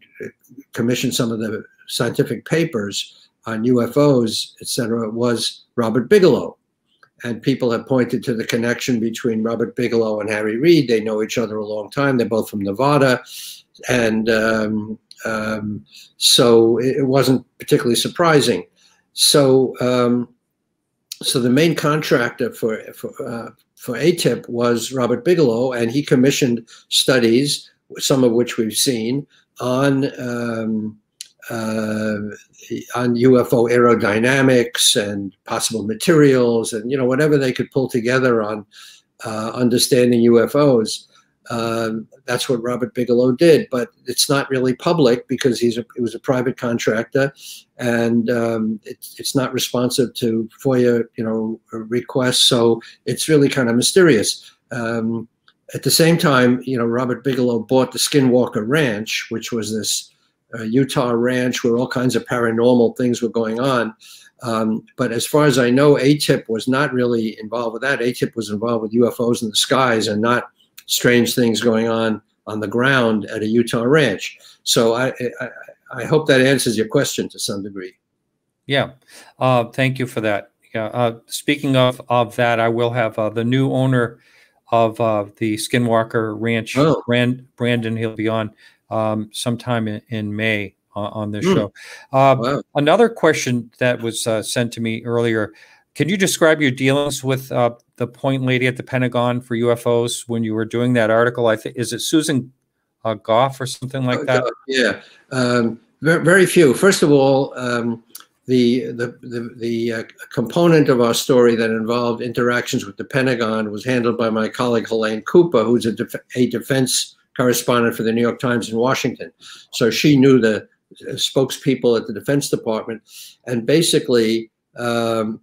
commission some of the scientific papers on U F Os, et cetera, was Robert Bigelow. And people have pointed to the connection between Robert Bigelow and Harry Reid. They know each other a long time. They're both from Nevada. And um, um, so it wasn't particularly surprising. So um, so the main contractor for, for, uh, for A T I P was Robert Bigelow, and he commissioned studies some of which we've seen, on um, uh, on U F O aerodynamics and possible materials, and you know whatever they could pull together on uh, understanding U F Os. Um, that's what Robert Bigelow did, but it's not really public because he's a, he was a private contractor, and um, it's, it's not responsive to FOIA, you know, requests. So it's really kind of mysterious. Um, at the same time, you know, Robert Bigelow bought the Skinwalker Ranch, which was this uh, Utah ranch where all kinds of paranormal things were going on. Um, but as far as I know, A T I P was not really involved with that. A T I P was involved with U F Os in the skies and not strange things going on on the ground at a Utah ranch. So I, I, I hope that answers your question to some degree. Yeah, uh, thank you for that. Yeah. Uh, speaking of, of that, I will have uh, the new owner of uh, the Skinwalker Ranch, oh. Brand, Brandon, he'll be on um, sometime in, in May uh, on this mm. show. Uh, wow. Another question that was uh, sent to me earlier, can you describe your dealings with uh, the point lady at the Pentagon for U F Os when you were doing that article? I think is it Susan uh, Goff or something like that? Yeah, um, very, very few. First of all, um, the the the, the uh, component of our story that involved interactions with the Pentagon was handled by my colleague Helene Cooper, who's a, def a defense correspondent for the New York Times in Washington. So she knew the uh, spokespeople at the Defense Department, and basically. Um,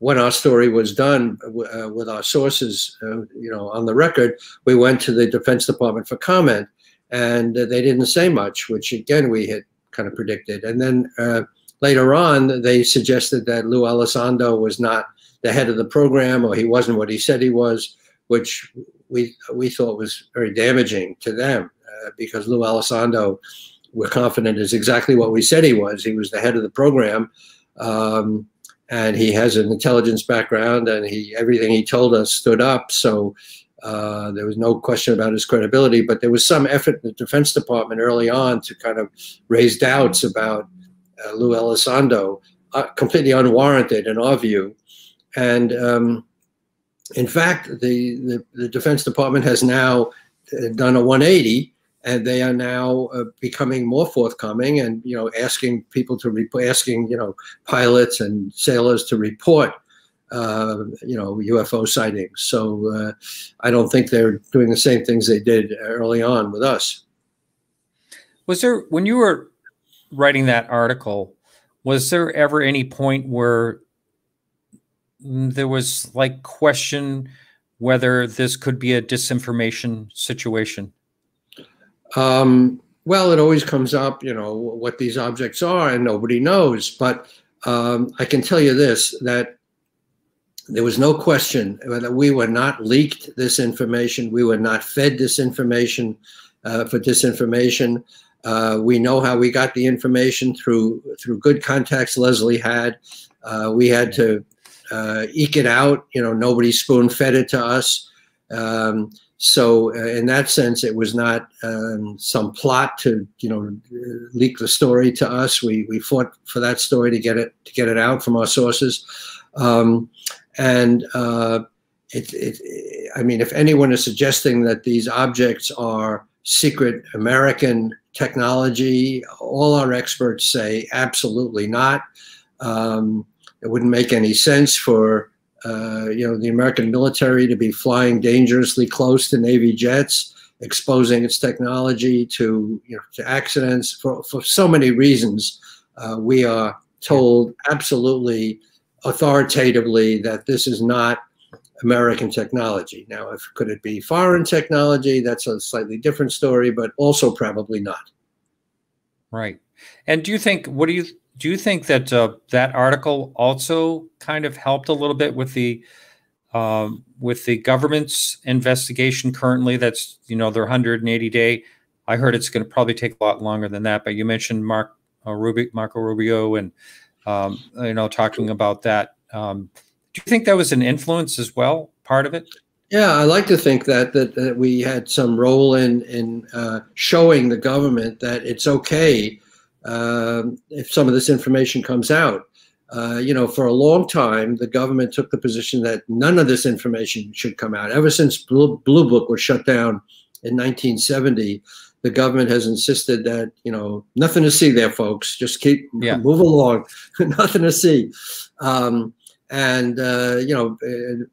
When our story was done uh, with our sources, uh, you know, on the record, we went to the Defense Department for comment, and uh, they didn't say much, which again we had kind of predicted. And then uh, later on, they suggested that Lou Elizondo was not the head of the program, or he wasn't what he said he was, which we we thought was very damaging to them, uh, because Lou Elizondo, we're confident, is exactly what we said he was. He was the head of the program. Um, And he has an intelligence background, and he everything he told us stood up. So uh, there was no question about his credibility. But there was some effort in the Defense Department early on to kind of raise doubts about uh, Lou Elizondo, uh, completely unwarranted in our view. And um, in fact, the, the, the Defense Department has now done a one eighty. And they are now uh, becoming more forthcoming, and you know, asking people to report, asking you know, pilots and sailors to report, uh, you know, U F O sightings. So uh, I don't think they're doing the same things they did early on with us. Was there, when you were writing that article, was there ever any point where there was like question whether this could be a disinformation situation? Um, well, it always comes up, you know, what these objects are, and nobody knows. But um, I can tell you this, that there was no question that we were not leaked this information. We were not fed this information uh, for disinformation. Uh, we know how we got the information through through good contacts Leslie had. Uh, we had to uh, eke it out. You know, nobody spoon-fed it to us. Um, So uh, in that sense, it was not um, some plot to, you know, leak the story to us. We we fought for that story to get it to get it out from our sources, um, and uh, it, it. I mean, if anyone is suggesting that these objects are secret American technology, all our experts say absolutely not. Um, it wouldn't make any sense for. Uh, you know, the American military to be flying dangerously close to Navy jets, exposing its technology to, you know, to accidents for, for so many reasons. Uh, we are told absolutely authoritatively that this is not American technology. Now, if could it be foreign technology? That's a slightly different story, but also probably not. Right. And do you think, what do you think? Do you think that uh, that article also kind of helped a little bit with the um, with the government's investigation currently? That's, you know, their one hundred eighty day. I heard it's going to probably take a lot longer than that. But you mentioned Mark uh, Rubio, Marco Rubio, and um, you know, talking about that. Um, do you think that was an influence as well, part of it? Yeah, I like to think that that, that we had some role in in uh, showing the government that it's okay. Um, if some of this information comes out, uh, you know, for a long time, the government took the position that none of this information should come out. Ever since Blue, Blue Book was shut down in nineteen seventy, the government has insisted that, you know, nothing to see there, folks. Just keep yeah. move along. Nothing to see. Um, and, uh, you know, uh,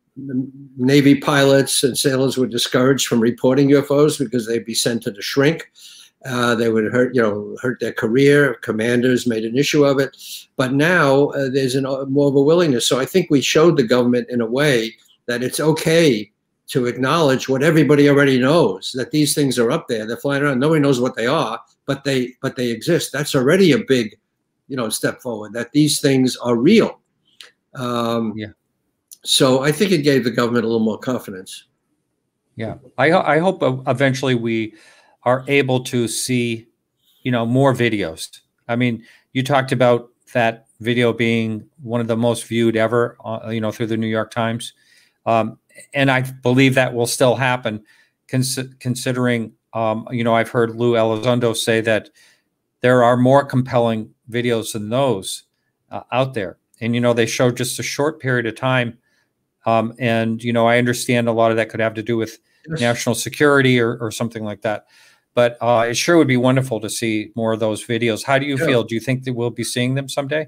Navy pilots and sailors were discouraged from reporting U F Os because they'd be sent to the shrink. Uh, they would hurt, you know, hurt their career. Commanders made an issue of it. But now uh, there's an, uh, more of a willingness. So I think we showed the government in a way that it's okay to acknowledge what everybody already knows, that these things are up there. They're flying around. Nobody knows what they are, but they but they exist. That's already a big, you know, step forward, that these things are real. Um, yeah. So I think it gave the government a little more confidence. Yeah. I, I hope eventually we are able to see, you know, more videos. I mean, you talked about that video being one of the most viewed ever, uh, you know, through the New York Times. Um, and I believe that will still happen cons considering, um, you know, I've heard Lou Elizondo say that there are more compelling videos than those uh, out there. And, you know, they show just a short period of time. Um, and, you know, I understand a lot of that could have to do with yes. national security or, or something like that. But uh, it sure would be wonderful to see more of those videos. How do you yeah. feel? Do you think that we'll be seeing them someday?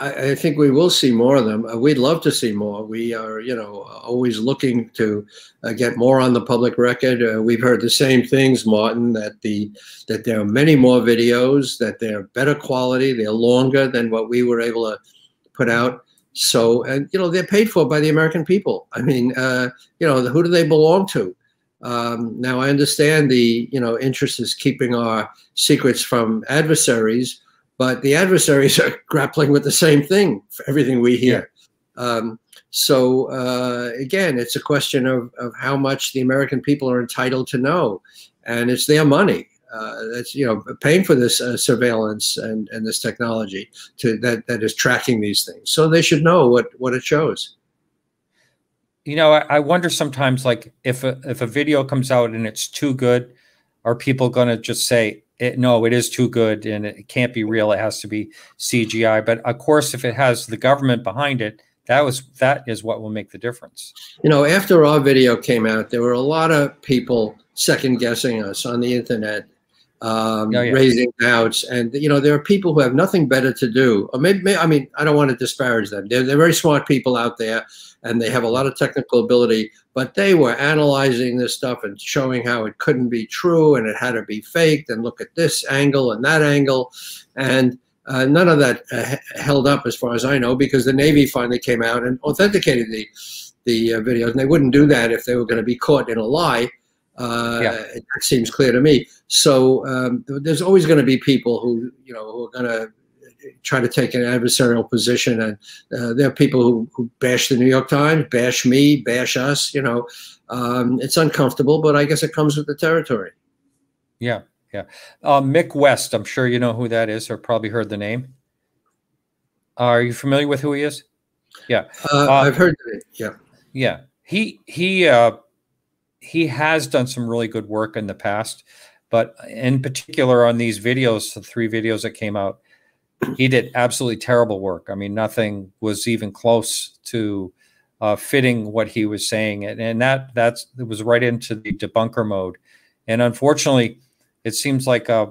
I, I think we will see more of them. Uh, we'd love to see more. We are, you know, always looking to uh, get more on the public record. Uh, we've heard the same things, Martin, that the that there are many more videos, that they're better quality, they're longer than what we were able to put out. So, and you know, they're paid for by the American people. I mean, uh, you know, who do they belong to? Um, now, I understand the, you know, interest is keeping our secrets from adversaries, but the adversaries are grappling with the same thing for everything we hear. Yeah. Um, so, uh, again, it's a question of, of how much the American people are entitled to know. And it's their money uh, that's, you know, paying for this uh, surveillance and, and this technology to, that, that is tracking these things. So they should know what, what it shows. You know, I, I wonder sometimes, like, if a, if a video comes out and it's too good, are people going to just say, it, no, it is too good and it can't be real, it has to be C G I? But of course, if it has the government behind it, that was that is what will make the difference. You know, after our video came out, there were a lot of people second guessing us on the internet, um, oh, yeah. raising doubts. And, you know, there are people who have nothing better to do. Or maybe, maybe I mean, I don't want to disparage them. They're, they're very smart people out there. And they have a lot of technical ability, but they were analyzing this stuff and showing how it couldn't be true and it had to be faked and look at this angle and that angle. And uh, none of that uh, held up as far as I know, because the Navy finally came out and authenticated the, the uh, videos. And they wouldn't do that if they were going to be caught in a lie. Uh, yeah. That seems clear to me. So um, there's always going to be people who, you know, who are going to try to take an adversarial position. And uh, there are people who, who bash the New York Times, bash me, bash us, you know. Um, it's uncomfortable, but I guess it comes with the territory. Yeah, yeah. Uh, Mick West, I'm sure you know who that is or probably heard the name. Uh, are you familiar with who he is? Yeah. Uh, uh, I've heard of it, yeah. Yeah. He, he, uh, he has done some really good work in the past, but in particular on these videos, the three videos that came out, he did absolutely terrible work. I mean, nothing was even close to uh, fitting what he was saying. And, and that that's, it was right into the debunker mode. And unfortunately, it seems like uh,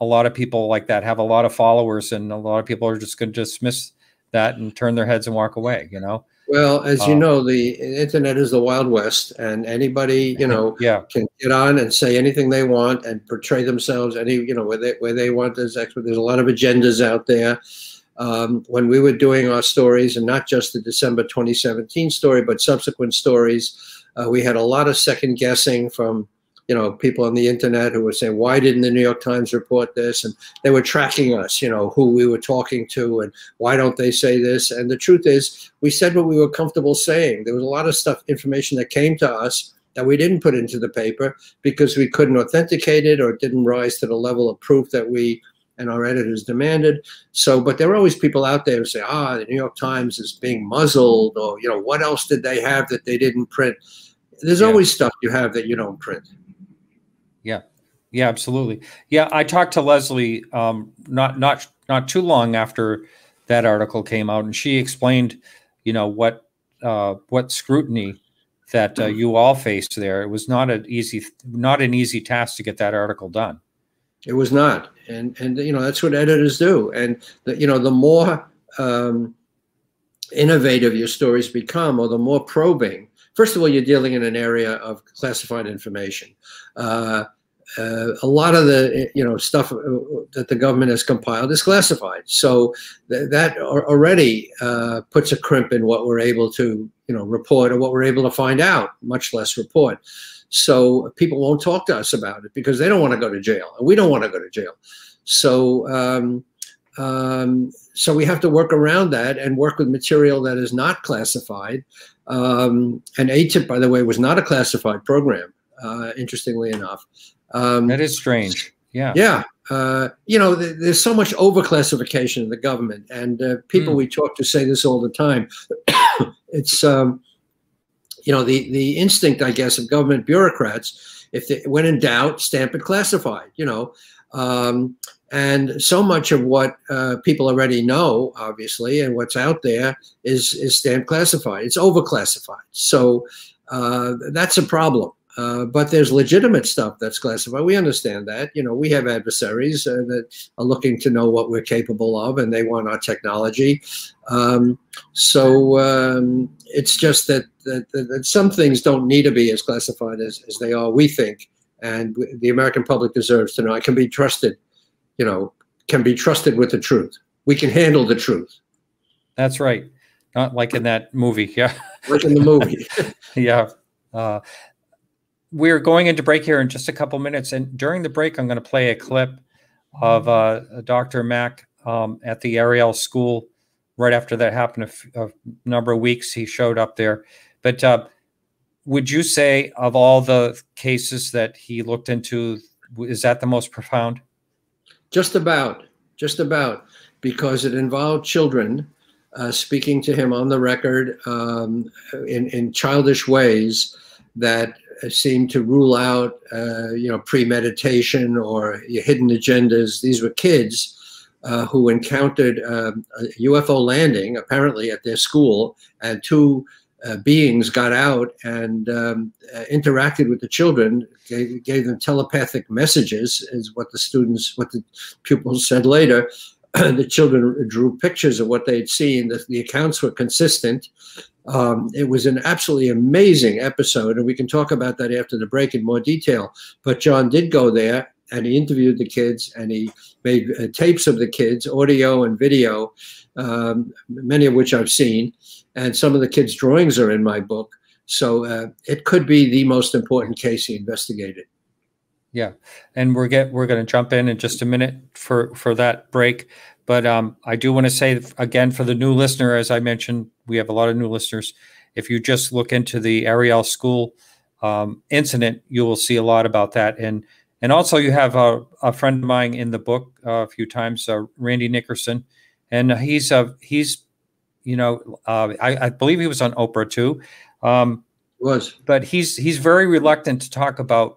a lot of people like that have a lot of followers, and a lot of people are just going to dismiss that and turn their heads and walk away, you know? Well, as um, you know, the internet is the Wild West, and anybody, you know, yeah. can get on and say anything they want and portray themselves any, you know, where they, where they want as expert. There's a lot of agendas out there. Um, when we were doing our stories, and not just the December twenty seventeen story, but subsequent stories, uh, we had a lot of second guessing from, you know, people on the internet who were saying, why didn't the New York Times report this? And they were tracking us, you know, who we were talking to and why don't they say this? And the truth is, we said what we were comfortable saying. There was a lot of stuff, information that came to us that we didn't put into the paper because we couldn't authenticate it or it didn't rise to the level of proof that we and our editors demanded. So, but there are always people out there who say, ah, the New York Times is being muzzled, or, you know, what else did they have that they didn't print? There's yeah. always stuff you have that you don't print. Yeah. Yeah, absolutely. Yeah. I talked to Leslie, um, not, not, not too long after that article came out, and she explained, you know, what, uh, what scrutiny that uh, you all faced there. It was not an easy, not an easy task to get that article done. It was not. And, and you know, that's what editors do. And, the, you know, the more um, innovative your stories become, or the more probing. First of all, you're dealing in an area of classified information. Uh, Uh, a lot of the you know stuff that the government has compiled is classified, so th that already uh, puts a crimp in what we're able to you know report, or what we're able to find out, much less report. So people won't talk to us about it because they don't want to go to jail, and we don't want to go to jail. So um, um, so we have to work around that and work with material that is not classified. Um, and A T I P, by the way, was not a classified program, uh, interestingly enough. Um, that is strange. Yeah. Yeah. Uh, you know, th there's so much overclassification in the government, and uh, people mm. we talk to say this all the time. It's, um, you know, the, the instinct, I guess, of government bureaucrats, if they, when in doubt, stamp it classified, you know. Um, and so much of what uh, people already know, obviously, and what's out there is, is stamped classified. It's overclassified. So uh, that's a problem. Uh, but there's legitimate stuff that's classified. We understand that. You know, we have adversaries uh, that are looking to know what we're capable of, and they want our technology. Um, so um, it's just that, that, that some things don't need to be as classified as, as they are, we think. And w the American public deserves to know it can be trusted, you know, can be trusted with the truth. We can handle the truth. That's right. Not like in that movie. Yeah. Like in the movie. Yeah. Uh, We're going into break here in just a couple minutes, and during the break, I'm going to play a clip of uh, Doctor Mack um, at the Ariel School. Right after that happened, a, a number of weeks he showed up there. But uh, would you say of all the cases that he looked into, is that the most profound? Just about, just about, because it involved children uh, speaking to him on the record um, in, in childish ways that seem to rule out, uh, you know, premeditation or hidden agendas. These were kids uh, who encountered um, a U F O landing, apparently, at their school, and two uh, beings got out and um, uh, interacted with the children, gave, gave them telepathic messages, is what the students, what the pupils said later. The children drew pictures of what they had seen. The, the accounts were consistent. Um, it was an absolutely amazing episode, and we can talk about that after the break in more detail. But John did go there, and he interviewed the kids, and he made uh, tapes of the kids, audio and video, um, many of which I've seen. And some of the kids' drawings are in my book. So uh, it could be the most important case he investigated. Yeah, and we're get we're going to jump in in just a minute for for that break, but um, I do want to say again for the new listener, as I mentioned, we have a lot of new listeners. If you just look into the Ariel School um, incident, you will see a lot about that, and and also you have a, a friend of mine in the book uh, a few times, uh, Randy Nickerson, and he's a uh, he's you know uh, I, I believe he was on Oprah too, um, was but he's he's very reluctant to talk about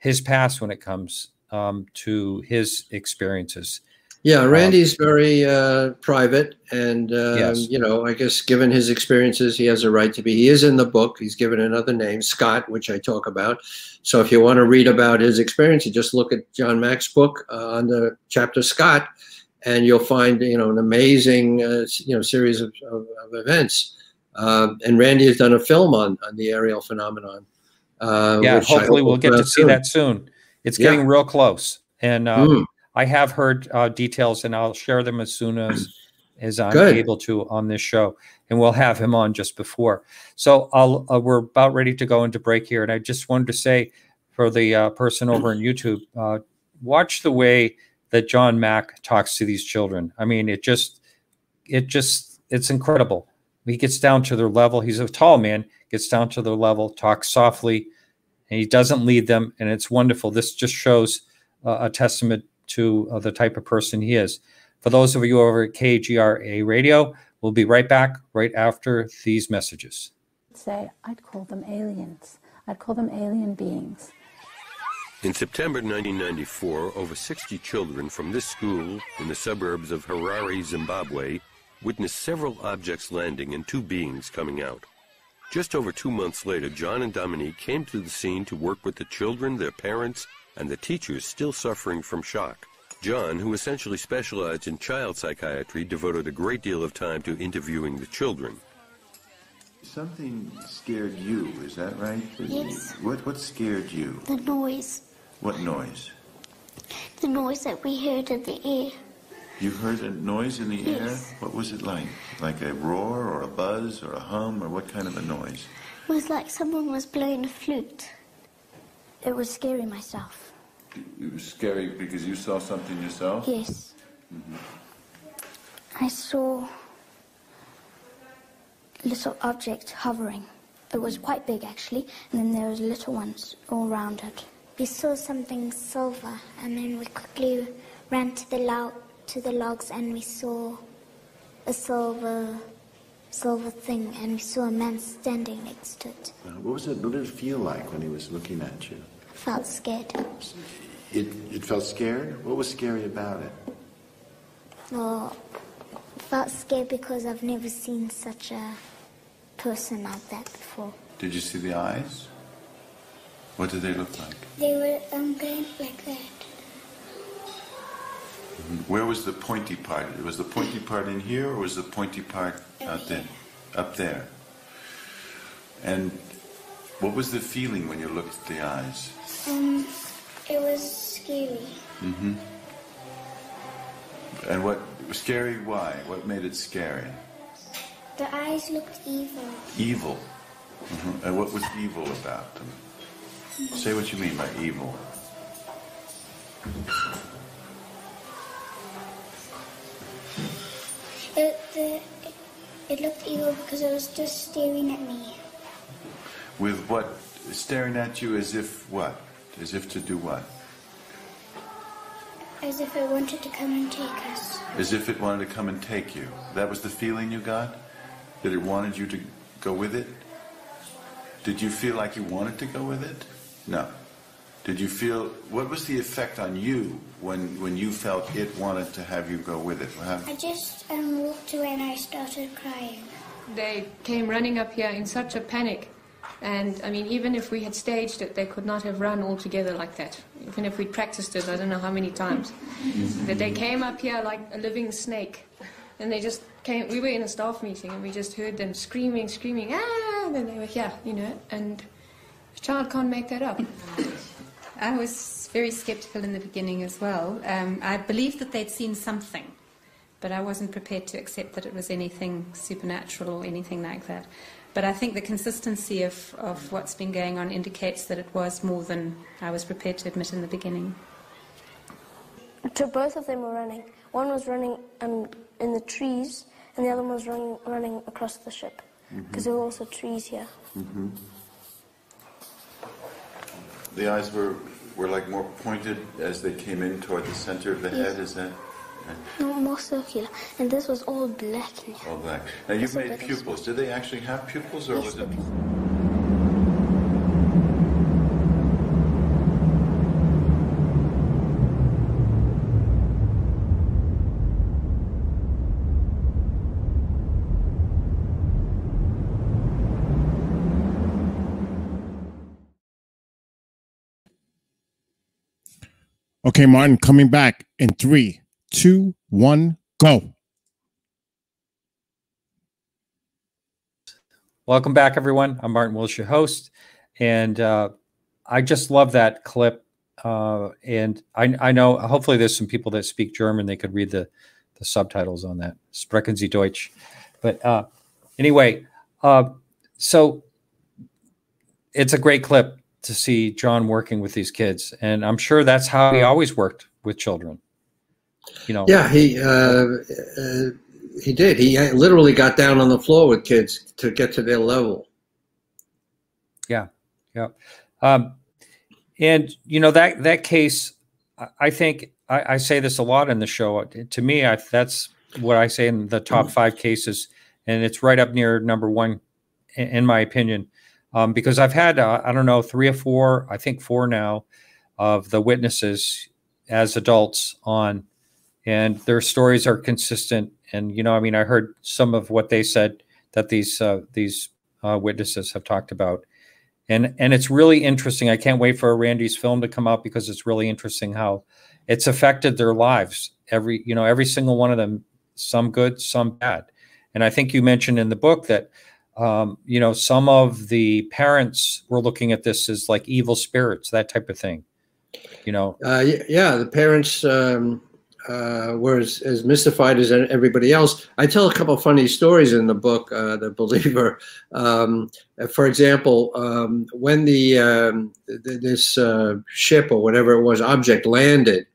his past when it comes um, to his experiences. Yeah, Randy's um, very uh, private, and uh, yes. you know, I guess given his experiences, he has a right to be. He is in the book. He's given another name, Scott, which I talk about. So if you want to read about his experience, you just look at John Mack's book uh, on the chapter Scott, and you'll find you know an amazing uh, you know series of, of, of events. Uh, and Randy has done a film on on the aerial phenomenon. Uh, yeah, hopefully we'll get to see that soon. It's getting real close, and um, mm. I have heard uh, details, and I'll share them as soon as as I'm Good. able to on this show. And we'll have him on just before. So I'll, uh, we're about ready to go into break here, and I just wanted to say for the uh, person over on YouTube, uh, watch the way that John Mack talks to these children. I mean, it just, it just, it's incredible. He gets down to their level. He's a tall man. Gets down to their level, talks softly, and he doesn't lead them, and it's wonderful. This just shows uh, a testament to uh, the type of person he is. For those of you over at K G R A Radio, we'll be right back right after these messages. Say, I'd call them aliens. I'd call them alien beings. In September nineteen ninety-four, over sixty children from this school in the suburbs of Harare, Zimbabwe, witnessed several objects landing and two beings coming out. Just over two months later, John and Dominique came to the scene to work with the children, their parents, and the teachers still suffering from shock. John, who essentially specialized in child psychiatry, devoted a great deal of time to interviewing the children. Something scared you, is that right? Yes. What, what scared you? The noise. What noise? The noise that we heard in the air. You heard a noise in the yes. air? What was it like? Like a roar or a buzz or a hum or what kind of a noise? It was like someone was blowing a flute. It was scary myself. It was scary because you saw something yourself? Yes. Mm-hmm. I saw a little object hovering. It was quite big, actually, and then there was little ones all around it. We saw something silver, and then we quickly ran to the, log, to the logs, and we saw a silver, silver thing, and we saw a man standing next to it. What was it? What did it feel like when he was looking at you? Felt scared. It, it felt scared? What was scary about it? Well, I felt scared because I've never seen such a person like that before. Did you see the eyes? What did they look like? They were um, going like that. Where was the pointy part? Was the pointy part in here or was the pointy part out there? Up there. And what was the feeling when you looked at the eyes? Um, it was scary. Mm-hmm. And what, scary why? What made it scary? The eyes looked evil. Evil? Mm-hmm. And what was evil about them? Mm-hmm. Say what you mean by evil. It, the, it, it looked evil because it was just staring at me. With what? Staring at you as if what? As if to do what? As if it wanted to come and take us. As if it wanted to come and take you. That was the feeling you got? That it wanted you to go with it? Did you feel like you wanted to go with it? No. Did you feel... What was the effect on you when, when you felt it wanted to have you go with it? I just um, walked away and I started crying. They came running up here in such a panic. And, I mean, even if we had staged it, they could not have run all together like that. Even if we'd practiced it, I don't know how many times. But they came up here like a living snake. And they just came... We were in a staff meeting, and we just heard them screaming, screaming, ah! And then they were here, you know, and a child can't make that up. I was very sceptical in the beginning as well. Um, I believed that they'd seen something, but I wasn't prepared to accept that it was anything supernatural or anything like that. But I think the consistency of, of what's been going on indicates that it was more than I was prepared to admit in the beginning. So both of them were running. One was running um, in the trees, and the other one was running, running across the ship, because mm-hmm. there were also trees here. Mm-hmm. The eyes were, were like more pointed as they came in toward the center of the yes. head, is that? No, more circular, and this was all black. All black. Now you've made pupils. Did they actually have pupils, or yes, was it? Okay, Martin, coming back in three. Two, one, go. Welcome back, everyone. I'm Martin Wills, your host. And uh, I just love that clip. Uh, and I, I know, hopefully there's some people that speak German. They could read the, the subtitles on that. Sprechen Sie Deutsch. But uh, anyway, uh, so it's a great clip to see John working with these kids. And I'm sure that's how he always worked with children. You know. Yeah, he uh, uh, he did. He literally got down on the floor with kids to get to their level. Yeah, yeah, um, and you know that that case. I think I, I say this a lot in the show. To me, I, that's what I say in the top five cases, and it's right up near number one, in, in my opinion, um, because I've had uh, I don't know three or four, I think four now, of the witnesses as adults on. And their stories are consistent. And, you know, I mean, I heard some of what they said that these uh, these uh, witnesses have talked about. And, and it's really interesting. I can't wait for Randy's film to come out, because it's really interesting how it's affected their lives. Every, you know, every single one of them, some good, some bad. And I think you mentioned in the book that, um, you know, some of the parents were looking at this as like evil spirits, that type of thing, you know? Uh, yeah. The parents, um, uh, were as, as mystified as everybody else. I tell a couple of funny stories in the book, uh, The Believer. Um, for example, um, when the, um, th this, uh, ship or whatever it was, object landed,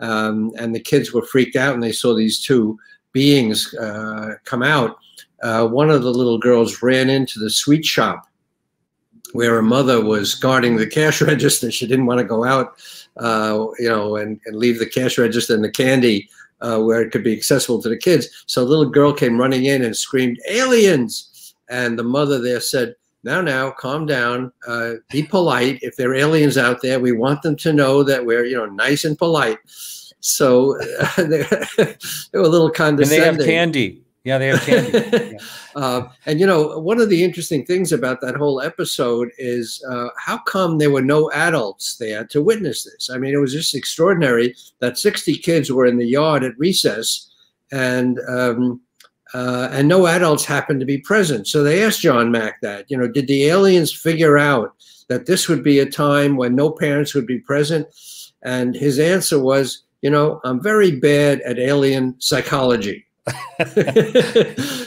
um, and the kids were freaked out and they saw these two beings, uh, come out. Uh, one of the little girls ran into the sweet shop where her mother was guarding the cash register. She didn't want to go out, uh, you know, and, and leave the cash register and the candy uh, where it could be accessible to the kids. So a little girl came running in and screamed, "Aliens!" And the mother there said, "Now, now, calm down. Uh, be polite. If there are aliens out there, we want them to know that we're, you know, nice and polite." So uh, they, they were a little condescending. And they have candy. Yeah, they have candy. Yeah. uh, and, you know, one of the interesting things about that whole episode is uh, how come there were no adults there to witness this? I mean, it was just extraordinary that sixty kids were in the yard at recess, and um, uh, and no adults happened to be present. So they asked John Mack that, you know, did the aliens figure out that this would be a time when no parents would be present? And his answer was, you know, "I'm very bad at alien psychology."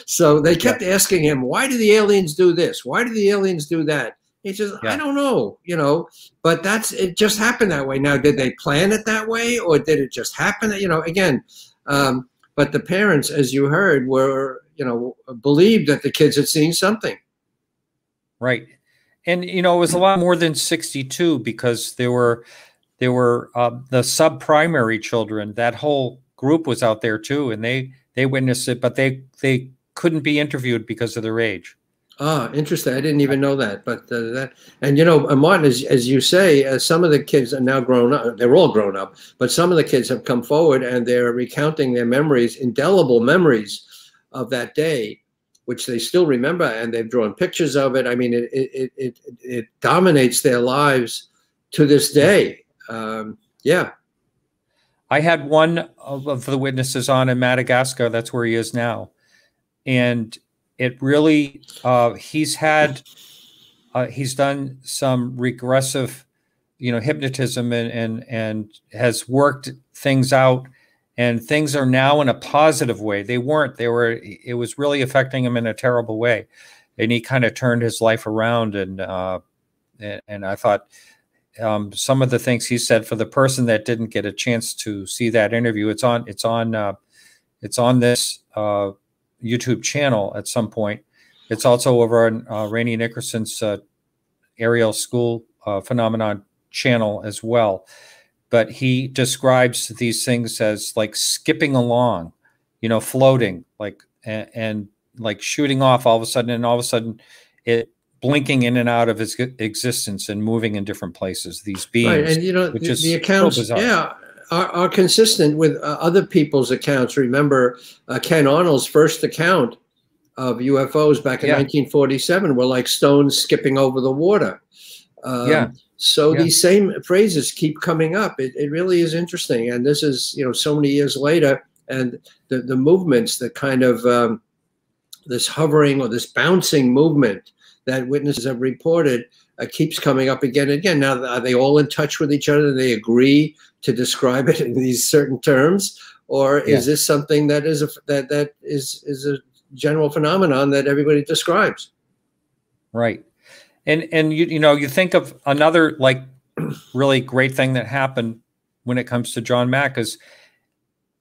So they kept yeah. asking him, why do the aliens do this? Why do the aliens do that? He says, yeah. I don't know, you know, but that's, it just happened that way. Now, did they plan it that way, or did it just happen? You know, again, um, but the parents, as you heard, were, you know, believed that the kids had seen something. Right. And, you know, it was a lot more than sixty-two, because there were, there were uh, the subprimary children, that whole group was out there too. And they, They witnessed it, but they they couldn't be interviewed because of their age. Ah, interesting. I didn't even know that. But uh, that, and you know, uh, Martin, as, as you say, uh, some of the kids are now grown up. They're all grown up, but some of the kids have come forward and they're recounting their memories, indelible memories of that day, which they still remember, and they've drawn pictures of it. I mean, it it it it, it dominates their lives to this day. Um, yeah. I had one of the witnesses on in Madagascar. That's where he is now. And it really, uh, he's had, uh, he's done some regressive, you know, hypnotism and, and, and has worked things out, and things are now in a positive way. They weren't, they were, it was really affecting him in a terrible way. And he kind of turned his life around. And, uh, and, and I thought, Um, some of the things he said, for the person that didn't get a chance to see that interview, it's on, it's on, uh, it's on this uh, YouTube channel at some point. It's also over on uh, Randy Nickerson's uh, Ariel School uh, Phenomenon channel as well. But he describes these things as like skipping along, you know, floating, like and, and like shooting off all of a sudden, and all of a sudden it. Blinking in and out of his existence and moving in different places. These beings, right. And you know, which the, is the accounts, so yeah, are, are consistent with uh, other people's accounts. Remember uh, Ken Arnold's first account of U F Os back in yeah. nineteen forty-seven were like stones skipping over the water. Um, yeah. So yeah. these same phrases keep coming up. It, it really is interesting, and this is, you know, so many years later, and the the movements, the kind of um, this hovering or this bouncing movement that witnesses have reported uh, keeps coming up again and again. Now, are they all in touch with each other? Do they agree to describe it in these certain terms, or yeah. is this something that is a, that that is is a general phenomenon that everybody describes? Right, and and you you know, you think of another like really great thing that happened when it comes to John Mack is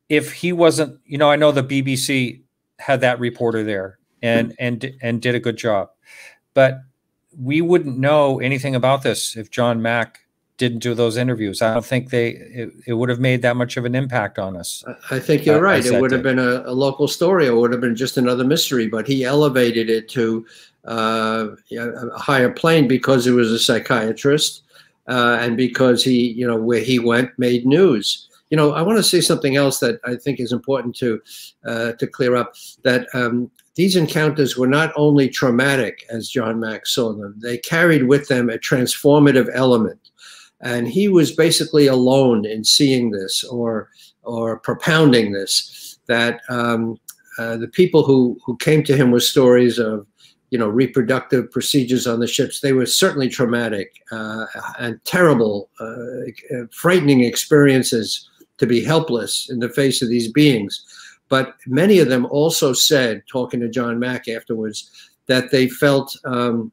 if he wasn't, you know, I know the B B C had that reporter there and and and did a good job. But we wouldn't know anything about this if John Mack didn't do those interviews. I don't think they it, it would have made that much of an impact on us. I think you're uh, right. It would have been a, a local story, or it would have been just another mystery. But he elevated it to uh, a higher plane because he was a psychiatrist, uh, and because he, you know, where he went made news. You know, I want to say something else that I think is important to uh, to clear up, that um, these encounters were not only traumatic, as John Mack saw them, they carried with them a transformative element. And he was basically alone in seeing this or or propounding this, that um, uh, the people who, who came to him with stories of, you know, reproductive procedures on the ships, they were certainly traumatic uh, and terrible, uh, frightening experiences to be helpless in the face of these beings. But many of them also said, talking to John Mack afterwards, that they felt um,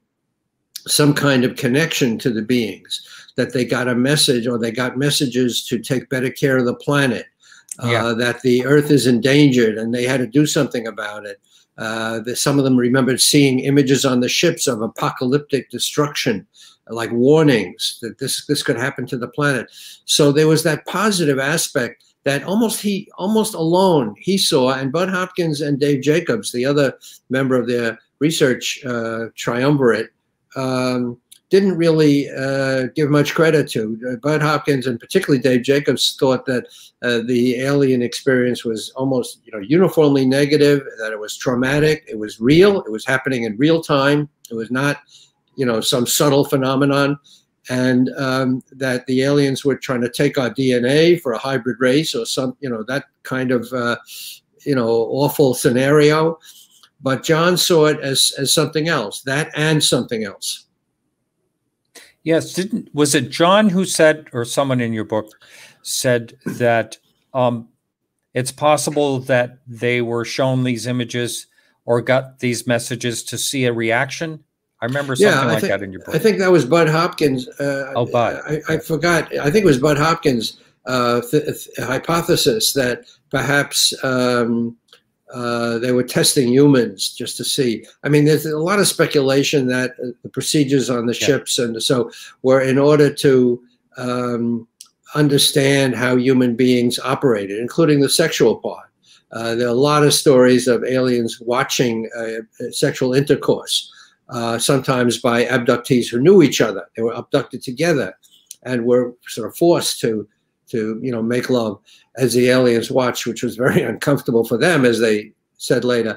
some kind of connection to the beings, that they got a message, or they got messages to take better care of the planet, uh, yeah. that the earth is endangered and they had to do something about it. Uh, the, some of them remembered seeing images on the ships of apocalyptic destruction, like warnings that this, this could happen to the planet. So there was that positive aspect that almost he almost alone he saw, and Bud Hopkins and Dave Jacobs, the other member of their research uh, triumvirate, um, didn't really uh, give much credit to. Bud Hopkins and particularly Dave Jacobs thought that uh, the alien experience was almost, you know, uniformly negative, that it was traumatic, it was real, it was happening in real time, it was not, you know, some subtle phenomenon, and um, that the aliens were trying to take our D N A for a hybrid race or some, you know, that kind of, uh, you know, awful scenario. But John saw it as, as something else, that and something else. Yes, didn't was it John who said, or someone in your book said, that um, it's possible that they were shown these images or got these messages to see a reaction? I remember something yeah, I like think, that in your book. I think that was Bud Hopkins. Uh, oh, Bud. I, I forgot. I think it was Bud Hopkins' uh, th th hypothesis that perhaps um, Uh, they were testing humans just to see. I mean, there's a lot of speculation that uh, the procedures on the yeah. ships and so were in order to um, understand how human beings operated, including the sexual part. Uh, there are a lot of stories of aliens watching uh, sexual intercourse, uh, sometimes by abductees who knew each other. They were abducted together and were sort of forced to to, you know, make love as the aliens watched, which was very uncomfortable for them, as they said later.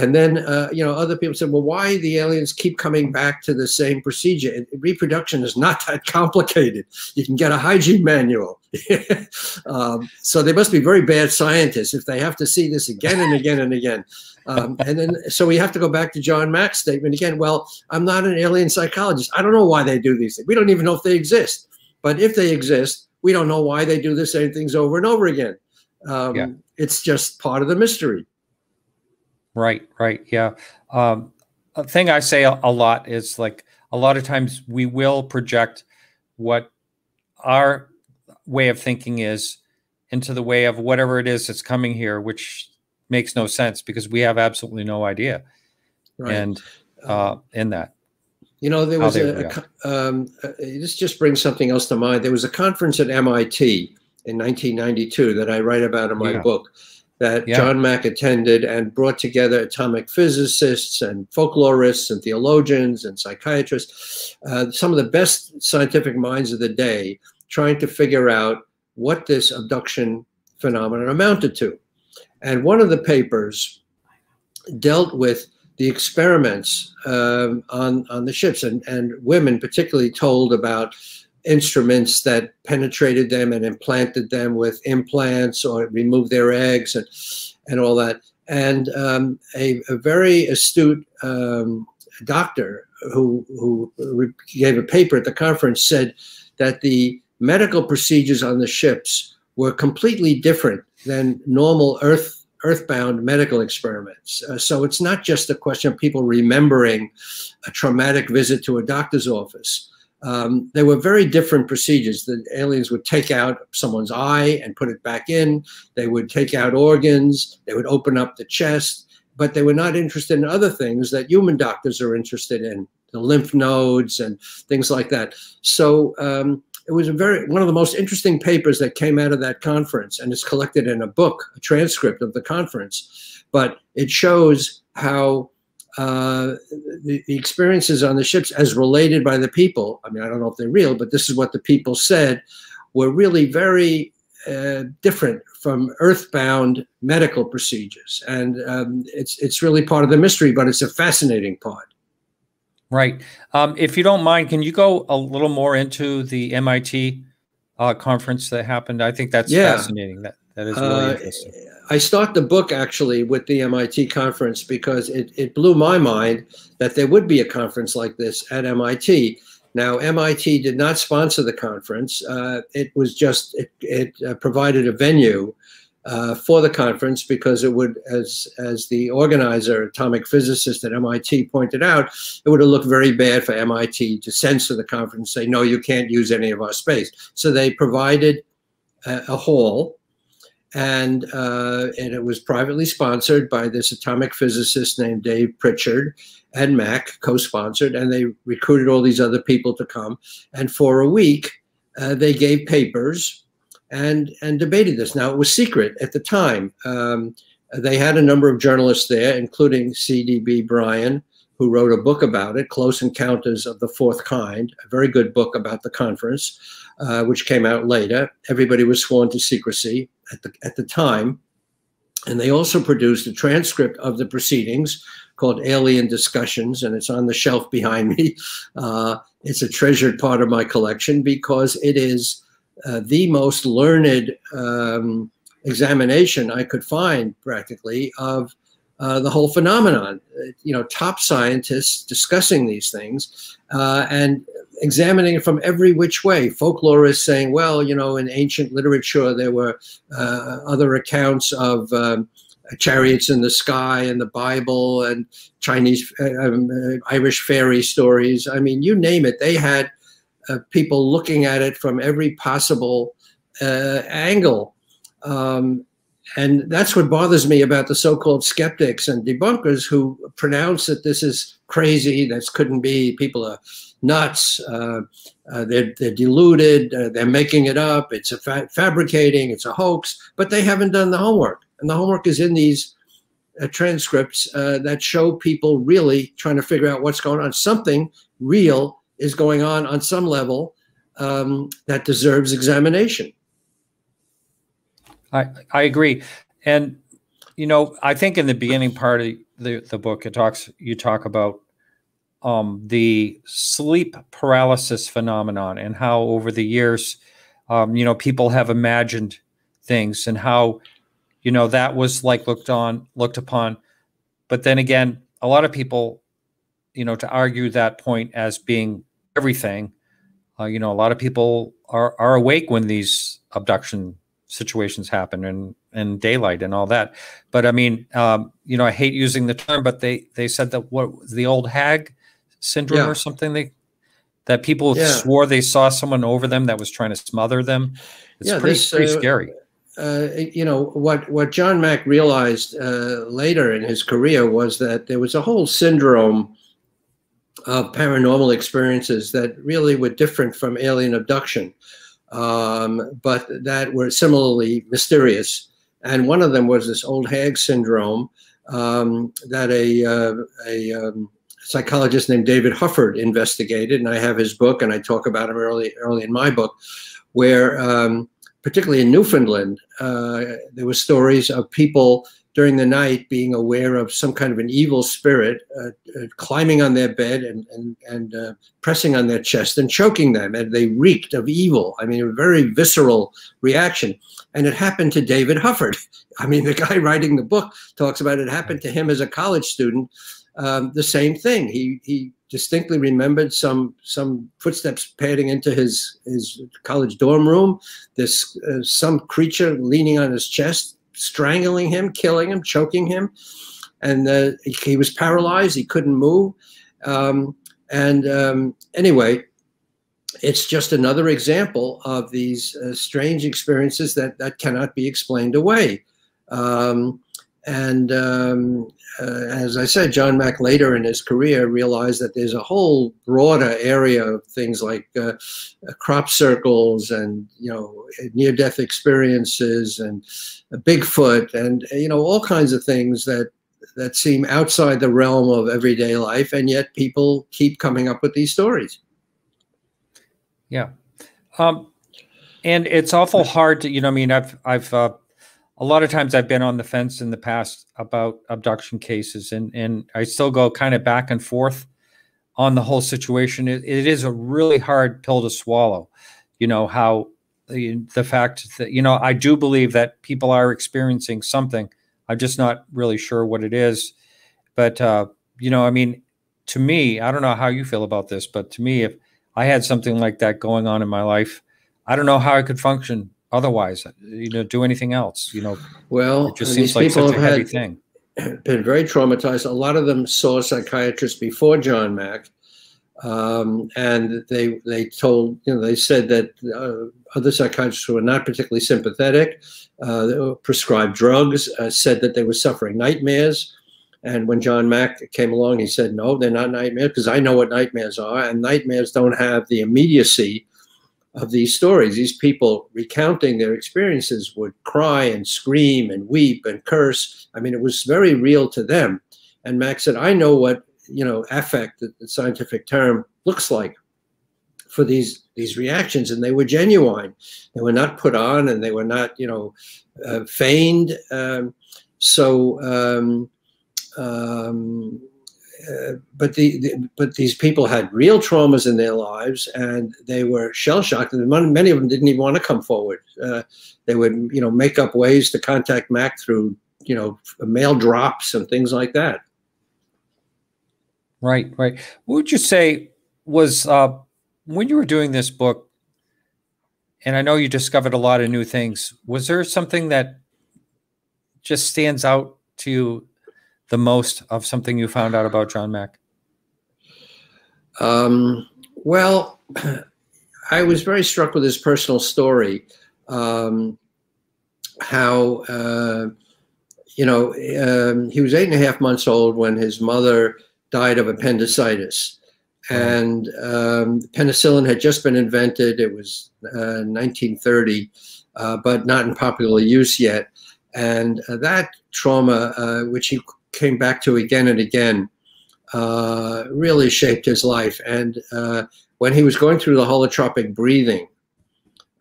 And then, uh, you know, other people said, well, why the aliens keep coming back to the same procedure? And reproduction is not that complicated. You can get a hygiene manual. um, so they must be very bad scientists if they have to see this again and again and again. Um, and then, so we have to go back to John Mack's statement again. Well, I'm not an alien psychologist. I don't know why they do these things. We don't even know if they exist. But if they exist, we don't know why they do the same things over and over again. Um, yeah. It's just part of the mystery. Right, right, yeah. Um, a thing I say a, a lot is, like, a lot of times we will project what our way of thinking is into the way of whatever it is that's coming here, which makes no sense because we have absolutely no idea. Right. And uh, in that. You know, there was a, a um, uh, this just brings something else to mind. There was a conference at M I T in nineteen ninety-two that I write about in my yeah. book that yeah. John Mack attended and brought together atomic physicists and folklorists and theologians and psychiatrists, uh, some of the best scientific minds of the day, trying to figure out what this abduction phenomenon amounted to. And one of the papers dealt with the experiments um, on, on the ships, and, and women particularly told about instruments that penetrated them and implanted them with implants or removed their eggs and, and all that. And um, a, a very astute um, doctor who, who gave a paper at the conference said that the medical procedures on the ships were completely different than normal Earth earthbound medical experiments. Uh, so it's not just a question of people remembering a traumatic visit to a doctor's office. Um, there were very different procedures. The aliens would take out someone's eye and put it back in. They would take out organs. They would open up the chest, but they were not interested in other things that human doctors are interested in, the lymph nodes and things like that. So um, it was a very, one of the most interesting papers that came out of that conference, and it's collected in a book, a transcript of the conference. But it shows how uh, the, the experiences on the ships, as related by the people, I mean, I don't know if they're real, but this is what the people said, were really very uh, different from earthbound medical procedures. And um, it's, it's really part of the mystery, but it's a fascinating part. Right. Um, if you don't mind, can you go a little more into the M I T uh, conference that happened? I think that's yeah. fascinating. That, that is really uh, interesting. I start the book actually with the M I T conference because it, it blew my mind that there would be a conference like this at M I T. Now, M I T did not sponsor the conference. Uh, it was just, it, it uh, provided a venue uh, for the conference because it would, as, as the organizer, atomic physicist at M I T pointed out, it would have looked very bad for M I T to censor the conference and say, no, you can't use any of our space. So they provided a, a hall, and uh, and it was privately sponsored by this atomic physicist named Dave Pritchard, and Mack co-sponsored, and they recruited all these other people to come. And for a week, uh, they gave papers and, and debated this. Now, it was secret at the time. Um, they had a number of journalists there, including C D B Bryan, who wrote a book about it, Close Encounters of the Fourth Kind, a very good book about the conference, uh, which came out later. Everybody was sworn to secrecy at the, at the time. And they also produced a transcript of the proceedings called Alien Discussions, and it's on the shelf behind me. Uh, it's a treasured part of my collection because it is uh, the most learned um, examination I could find, practically, of uh, the whole phenomenon. You know, top scientists discussing these things uh, and examining it from every which way. Folklorists saying, well, you know, in ancient literature, there were uh, other accounts of um, chariots in the sky and the Bible and Chinese, uh, um, uh, Irish fairy stories. I mean, you name it. They had uh, people looking at it from every possible uh, angle. Um, and that's what bothers me about the so-called skeptics and debunkers who pronounce that this is crazy, that couldn't be, people are nuts, uh, uh, they're, they're deluded, uh, they're making it up, it's a fa fabricating, it's a hoax, but they haven't done the homework. And the homework is in these uh, transcripts uh, that show people really trying to figure out what's going on. Something real is going on on some level um, that deserves examination. I, I agree. And, you know, I think in the beginning part of the, the book, it talks, you talk about um, the sleep paralysis phenomenon and how over the years, um, you know, people have imagined things and how, you know, that was like looked on, looked upon. But then again, a lot of people, you know, to argue that point as being everything, uh, you know, a lot of people are, are awake when these abduction situations happen and, and daylight and all that. But I mean, um, you know, I hate using the term, but they, they said that what the old hag syndrome yeah. or something, they, that people yeah. swore they saw someone over them that was trying to smother them. It's yeah, pretty, this, pretty uh, scary. Uh, you know, what, what John Mack realized uh, later in his career was that there was a whole syndrome of paranormal experiences that really were different from alien abduction, um, but that were similarly mysterious. And one of them was this old hag syndrome um, that a, uh, a um, psychologist named David Hufford investigated, and I have his book, and I talk about him early, early in my book, where um, particularly in Newfoundland, uh, there were stories of people during the night being aware of some kind of an evil spirit uh, uh, climbing on their bed and, and, and uh, pressing on their chest and choking them, and they reeked of evil. I mean, a very visceral reaction. And it happened to David Hufford. I mean, the guy writing the book talks about it happened to him as a college student, um, the same thing. He, he distinctly remembered some some footsteps padding into his his college dorm room. This uh, some creature leaning on his chest, strangling him, killing him, choking him, and uh, he was paralyzed. He couldn't move. Um, and um, anyway, it's just another example of these uh, strange experiences that that cannot be explained away. Um, And um, uh, as I said, John Mack later in his career realized that there's a whole broader area of things like uh, crop circles and, you know, near-death experiences and Bigfoot and, you know, all kinds of things that, that seem outside the realm of everyday life, and yet people keep coming up with these stories. Yeah. Um, And it's awful hard to, you know, I mean, I've, I've, uh, a lot of times I've been on the fence in the past about abduction cases, and, and I still go kind of back and forth on the whole situation. It, it is a really hard pill to swallow, you know, how the, the fact that, you know, I do believe that people are experiencing something. I'm just not really sure what it is. But, uh, you know, I mean, to me, I don't know how you feel about this, but to me, if I had something like that going on in my life, I don't know how I could function otherwise, you know, do anything else, you know. Well, it just seems like such a heavy thing. Been very traumatized. A lot of them saw psychiatrists before John Mack, um, and they they told, you know, they said that uh, other psychiatrists who were not particularly sympathetic, uh, prescribed drugs, uh, said that they were suffering nightmares. And when John Mack came along, he said, no, they're not nightmares, because I know what nightmares are, and nightmares don't have the immediacy of these stories. These people recounting their experiences would cry and scream and weep and curse. I mean, it was very real to them. And Mack said, I know what, you know, affect, the, the scientific term, looks like for these these reactions. And they were genuine. They were not put on, and they were not, you know, uh, feigned. Um, so, um, um, Uh, but the, the but these people had real traumas in their lives, and they were shell shocked, and many of them didn't even want to come forward. Uh, they would, you know, make up ways to contact Mack through, you know, mail drops and things like that. Right, right. What would you say was uh, when you were doing this book, and I know you discovered a lot of new things, was there something that just stands out to you the most of something you found out about John Mack? Um, well, I was very struck with his personal story, um, how, uh, you know, um, he was eight and a half months old when his mother died of appendicitis. And um, penicillin had just been invented. It was uh, nineteen thirty, uh, but not in popular use yet. And uh, that trauma, uh, which he came back to again and again, uh, really shaped his life. And uh, when he was going through the holotropic breathing,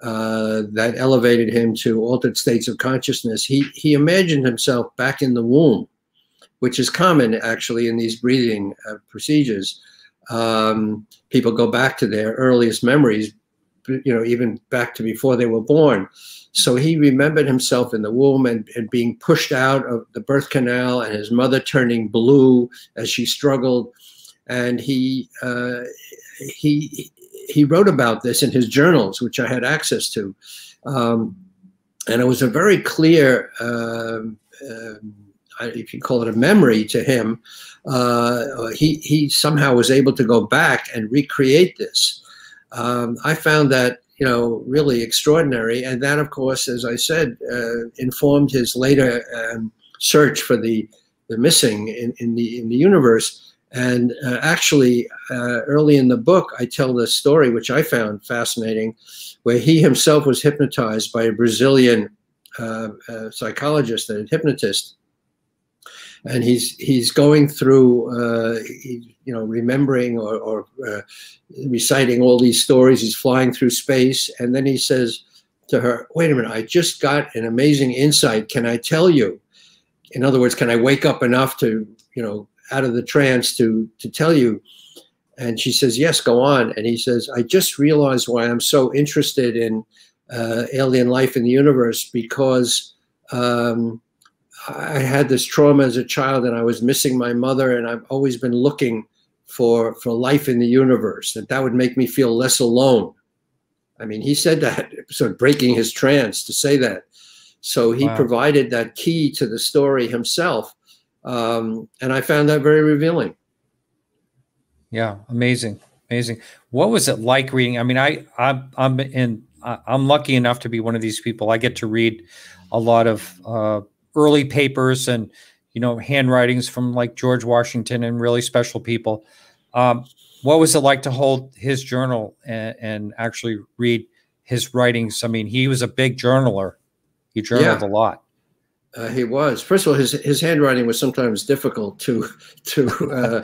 uh, that elevated him to altered states of consciousness, he, he imagined himself back in the womb, which is common actually in these breathing uh, procedures. Um, people go back to their earliest memories, you know, even back to before they were born. So he remembered himself in the womb and, and being pushed out of the birth canal, and his mother turning blue as she struggled. And he uh, he he wrote about this in his journals, which I had access to. Um, and it was a very clear, uh, uh, if you call it a memory to him, uh, he, he somehow was able to go back and recreate this. Um, I found that, you know, really extraordinary. And that, of course, as I said, uh, informed his later um, search for the, the missing in, in, the, in the universe. And uh, actually, uh, early in the book, I tell this story, which I found fascinating, where he himself was hypnotized by a Brazilian uh, uh, psychologist and hypnotist. And he's he's going through, uh, he, you know, remembering or, or uh, reciting all these stories. He's flying through space, and then he says to her, "Wait a minute! I just got an amazing insight. Can I tell you?" In other words, can I wake up enough to, you know, out of the trance to to tell you? And she says, "Yes, go on." And he says, "I just realized why I'm so interested in uh, alien life in the universe, because." Um, I had this trauma as a child, and I was missing my mother, and I've always been looking for for life in the universe, that that would make me feel less alone. I mean, he said that, sort of breaking his trance to say that. So he wow. provided that key to the story himself, um, and I found that very revealing. Yeah, amazing, amazing. What was it like reading? I mean, I I'm I'm in I'm lucky enough to be one of these people. I get to read a lot of. Uh, early papers and, you know, handwritings from like George Washington and really special people. Um, what was it like to hold his journal and, and actually read his writings? I mean, he was a big journaler. He journaled yeah. a lot. Uh, he was. First of all, his, his handwriting was sometimes difficult to to uh,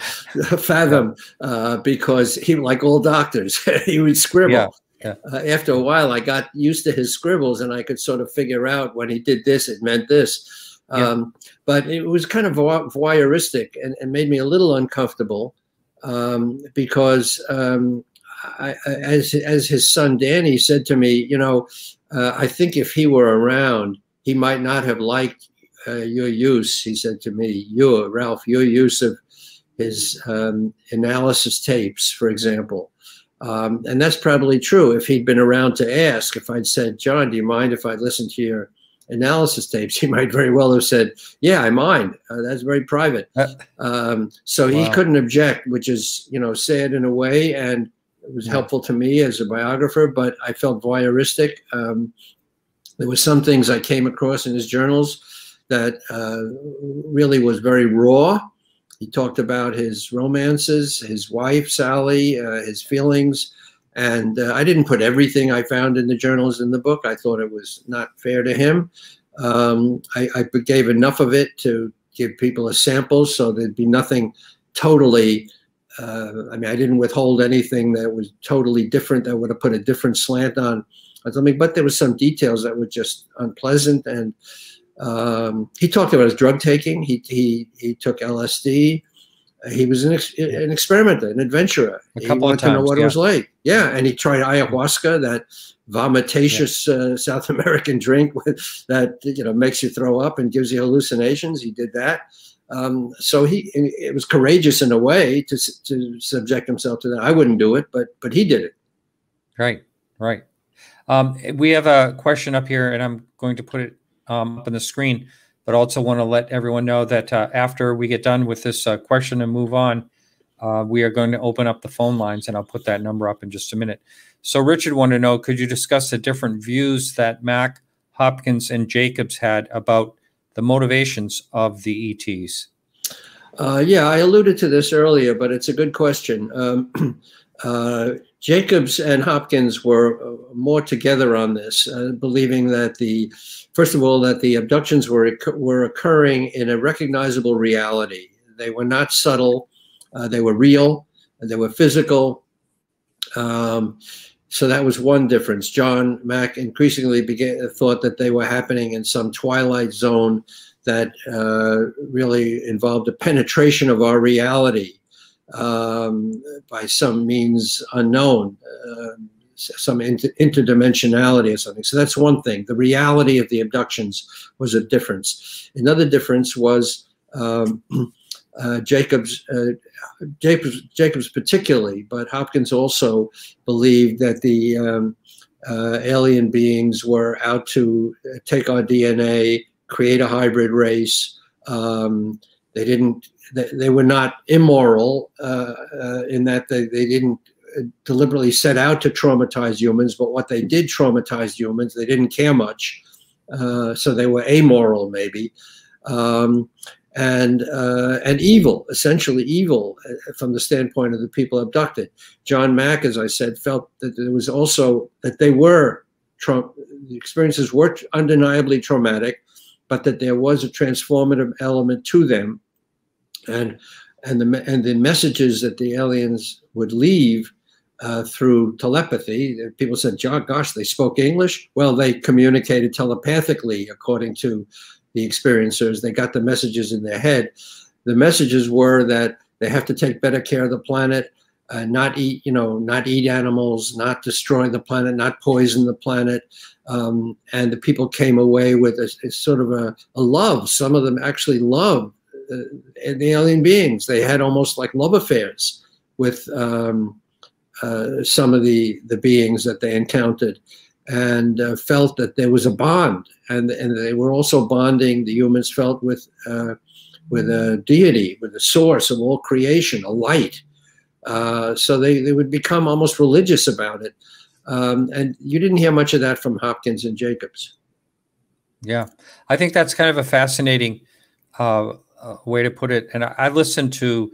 fathom uh, because he, like all doctors, he would scribble. Yeah. Yeah. Uh, after a while, I got used to his scribbles, and I could sort of figure out when he did this, it meant this. Um, yeah. But it was kind of voyeuristic and, and made me a little uncomfortable um, because um, I, I, as, as his son Danny said to me, you know, uh, I think if he were around, he might not have liked uh, your use, he said to me, your, Ralph, your use of his um, analysis tapes, for example. Um, and that's probably true. If he'd been around to ask, if I'd said, John, do you mind if I listen to your analysis tapes? He might very well have said, yeah, I mind. Uh, that's very private. Um, so wow. He couldn't object, which is, you know, sad in a way. And it was helpful to me as a biographer, but I felt voyeuristic. Um, there were some things I came across in his journals that uh, really was very raw. He talked about his romances, his wife, Sally, uh, his feelings. And uh, I didn't put everything I found in the journals in the book. I thought it was not fair to him. Um, I, I gave enough of it to give people a sample so there'd be nothing totally, uh, I mean, I didn't withhold anything that was totally different that would have put a different slant on something, but there were some details that were just unpleasant. And Um, he talked about his drug taking. He he he took L S D. He was an ex an experimenter, an adventurer. A couple he wanted of times, to know what yeah. it was like. Yeah, and he tried ayahuasca, that vomitaceous yeah. uh, South American drink with, that you know makes you throw up and gives you hallucinations. He did that. Um, so he it was courageous in a way to to subject himself to that. I wouldn't do it, but but he did it. Right, right. Um, we have a question up here, and I'm going to put it. Um, up on the screen, but also want to let everyone know that uh, after we get done with this uh, question and move on, uh, we are going to open up the phone lines, and I'll put that number up in just a minute. So Richard wanted to know, could you discuss the different views that Mack, Hopkins, and Jacobs had about the motivations of the E Ts? Uh, yeah, I alluded to this earlier, but it's a good question. Um, uh, Jacobs and Hopkins were more together on this, uh, believing that the, first of all, that the abductions were, were occurring in a recognizable reality. They were not subtle. Uh, they were real. And they were physical. Um, so that was one difference. John Mack increasingly began, thought that they were happening in some twilight zone that uh, really involved a penetration of our reality. Um, by some means unknown, uh, some inter interdimensionality or something. So that's one thing. The reality of the abductions was a difference. Another difference was um, uh, Jacobs, uh, Jacobs, Jacobs particularly, but Hopkins also believed that the um, uh, alien beings were out to take our D N A, create a hybrid race. Um, they didn't. They were not immoral uh, uh, in that they, they didn't deliberately set out to traumatize humans, but what they did traumatize humans, they didn't care much. Uh, so they were amoral, maybe, um, and, uh, and evil, essentially evil uh, from the standpoint of the people abducted. John Mack, as I said, felt that there was also that they were, tra the experiences were undeniably traumatic, but that there was a transformative element to them. And and the and the messages that the aliens would leave uh, through telepathy, people said, "Gosh, they spoke English." Well, they communicated telepathically, according to the experiencers. They got the messages in their head. The messages were that they have to take better care of the planet, uh, not eat, you know, not eat animals, not destroy the planet, not poison the planet. Um, and the people came away with a, a sort of a, a love. Some of them actually loved. Uh, the alien beings. They had almost like love affairs with um, uh, some of the, the beings that they encountered, and uh, felt that there was a bond. And, and they were also bonding, the humans felt, with, uh, with a deity, with the source of all creation, a light. Uh, so they, they would become almost religious about it. Um, and you didn't hear much of that from Hopkins and Jacobs. Yeah. I think that's kind of a fascinating uh Uh, way to put it. And I, I listened to,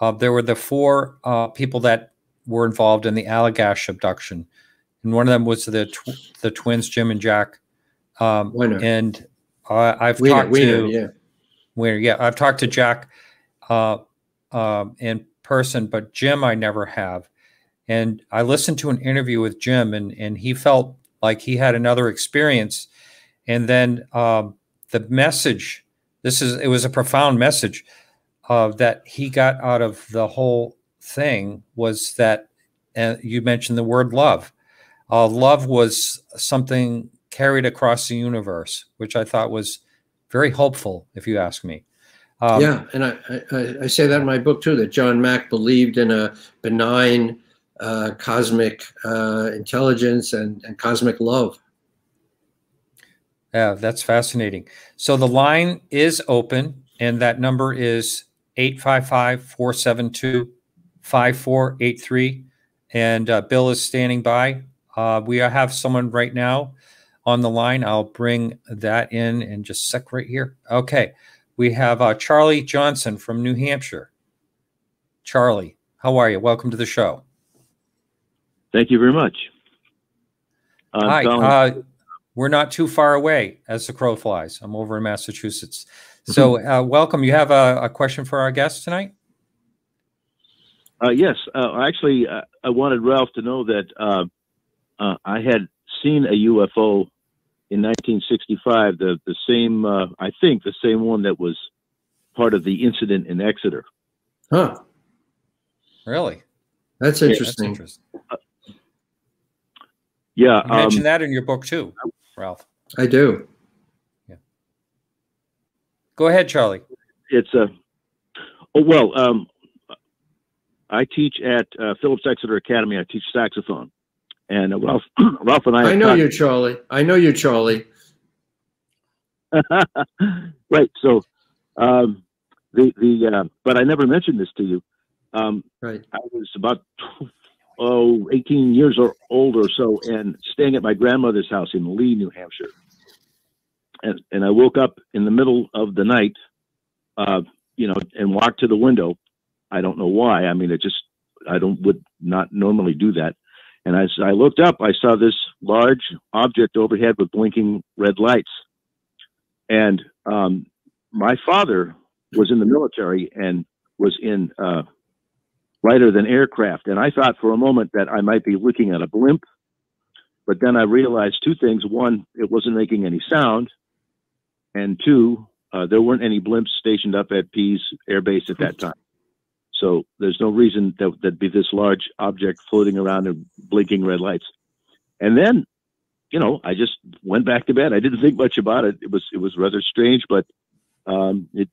uh, there were the four uh, people that were involved in the Allagash abduction. And one of them was the tw the twins, Jim and Jack. Um, Winner. And uh, I've Winner, talked Winner, to, yeah. Winner, yeah, I've talked to Jack uh, uh, in person, but Jim I never have. And I listened to an interview with Jim, and, and he felt like he had another experience. And then um, the message, this is, it was a profound message uh, that he got out of the whole thing was that, and uh, you mentioned the word love. Uh, love was something carried across the universe, which I thought was very hopeful, if you ask me. Um, yeah, and I, I, I say that in my book too, that John Mack believed in a benign uh, cosmic uh, intelligence and, and cosmic love. Yeah, that's fascinating. So the line is open, and that number is eight five five, four seven two, five four eight three. And uh, Bill is standing by. Uh, we have someone right now on the line. I'll bring that in in just a sec right here. Okay. We have uh, Charlie Johnson from New Hampshire. Charlie, how are you? Welcome to the show. Thank you very much. Uh, Hi. Uh, we're not too far away as the crow flies. I'm over in Massachusetts. So uh, welcome. You have a, a question for our guest tonight? Uh, yes. Uh, actually, uh, I wanted Ralph to know that uh, uh, I had seen a U F O in nineteen sixty-five, the, the same, uh, I think, the same one that was part of the incident in Exeter. Huh. Really? That's interesting. Yeah, that's interesting. Uh, yeah. You mentioned um, that in your book too, Ralph. I do. Yeah. Go ahead, Charlie. It's a, oh, well, um, I teach at uh, Phillips Exeter Academy. I teach saxophone. And uh, Ralph, Ralph and I. I know you, Charlie. I know you, Charlie. Right. So, um, the the uh, but I never mentioned this to you. Um, right. I was about oh, eighteen years or old or so, and staying at my grandmother's house in Lee, New Hampshire. And and I woke up in the middle of the night, uh, you know, and walked to the window. I don't know why. I mean, it just I don't would not normally do that. And as I looked up, I saw this large object overhead with blinking red lights. And um, my father was in the military and was in uh, lighter than aircraft. And I thought for a moment that I might be looking at a blimp. But then I realized two things. One, it wasn't making any sound. And two, uh, there weren't any blimps stationed up at Pease Air Base at that time. So there's no reason that that'd be this large object floating around and blinking red lights. And then, you know, I just went back to bed. I didn't think much about it. It was it was rather strange, but um, it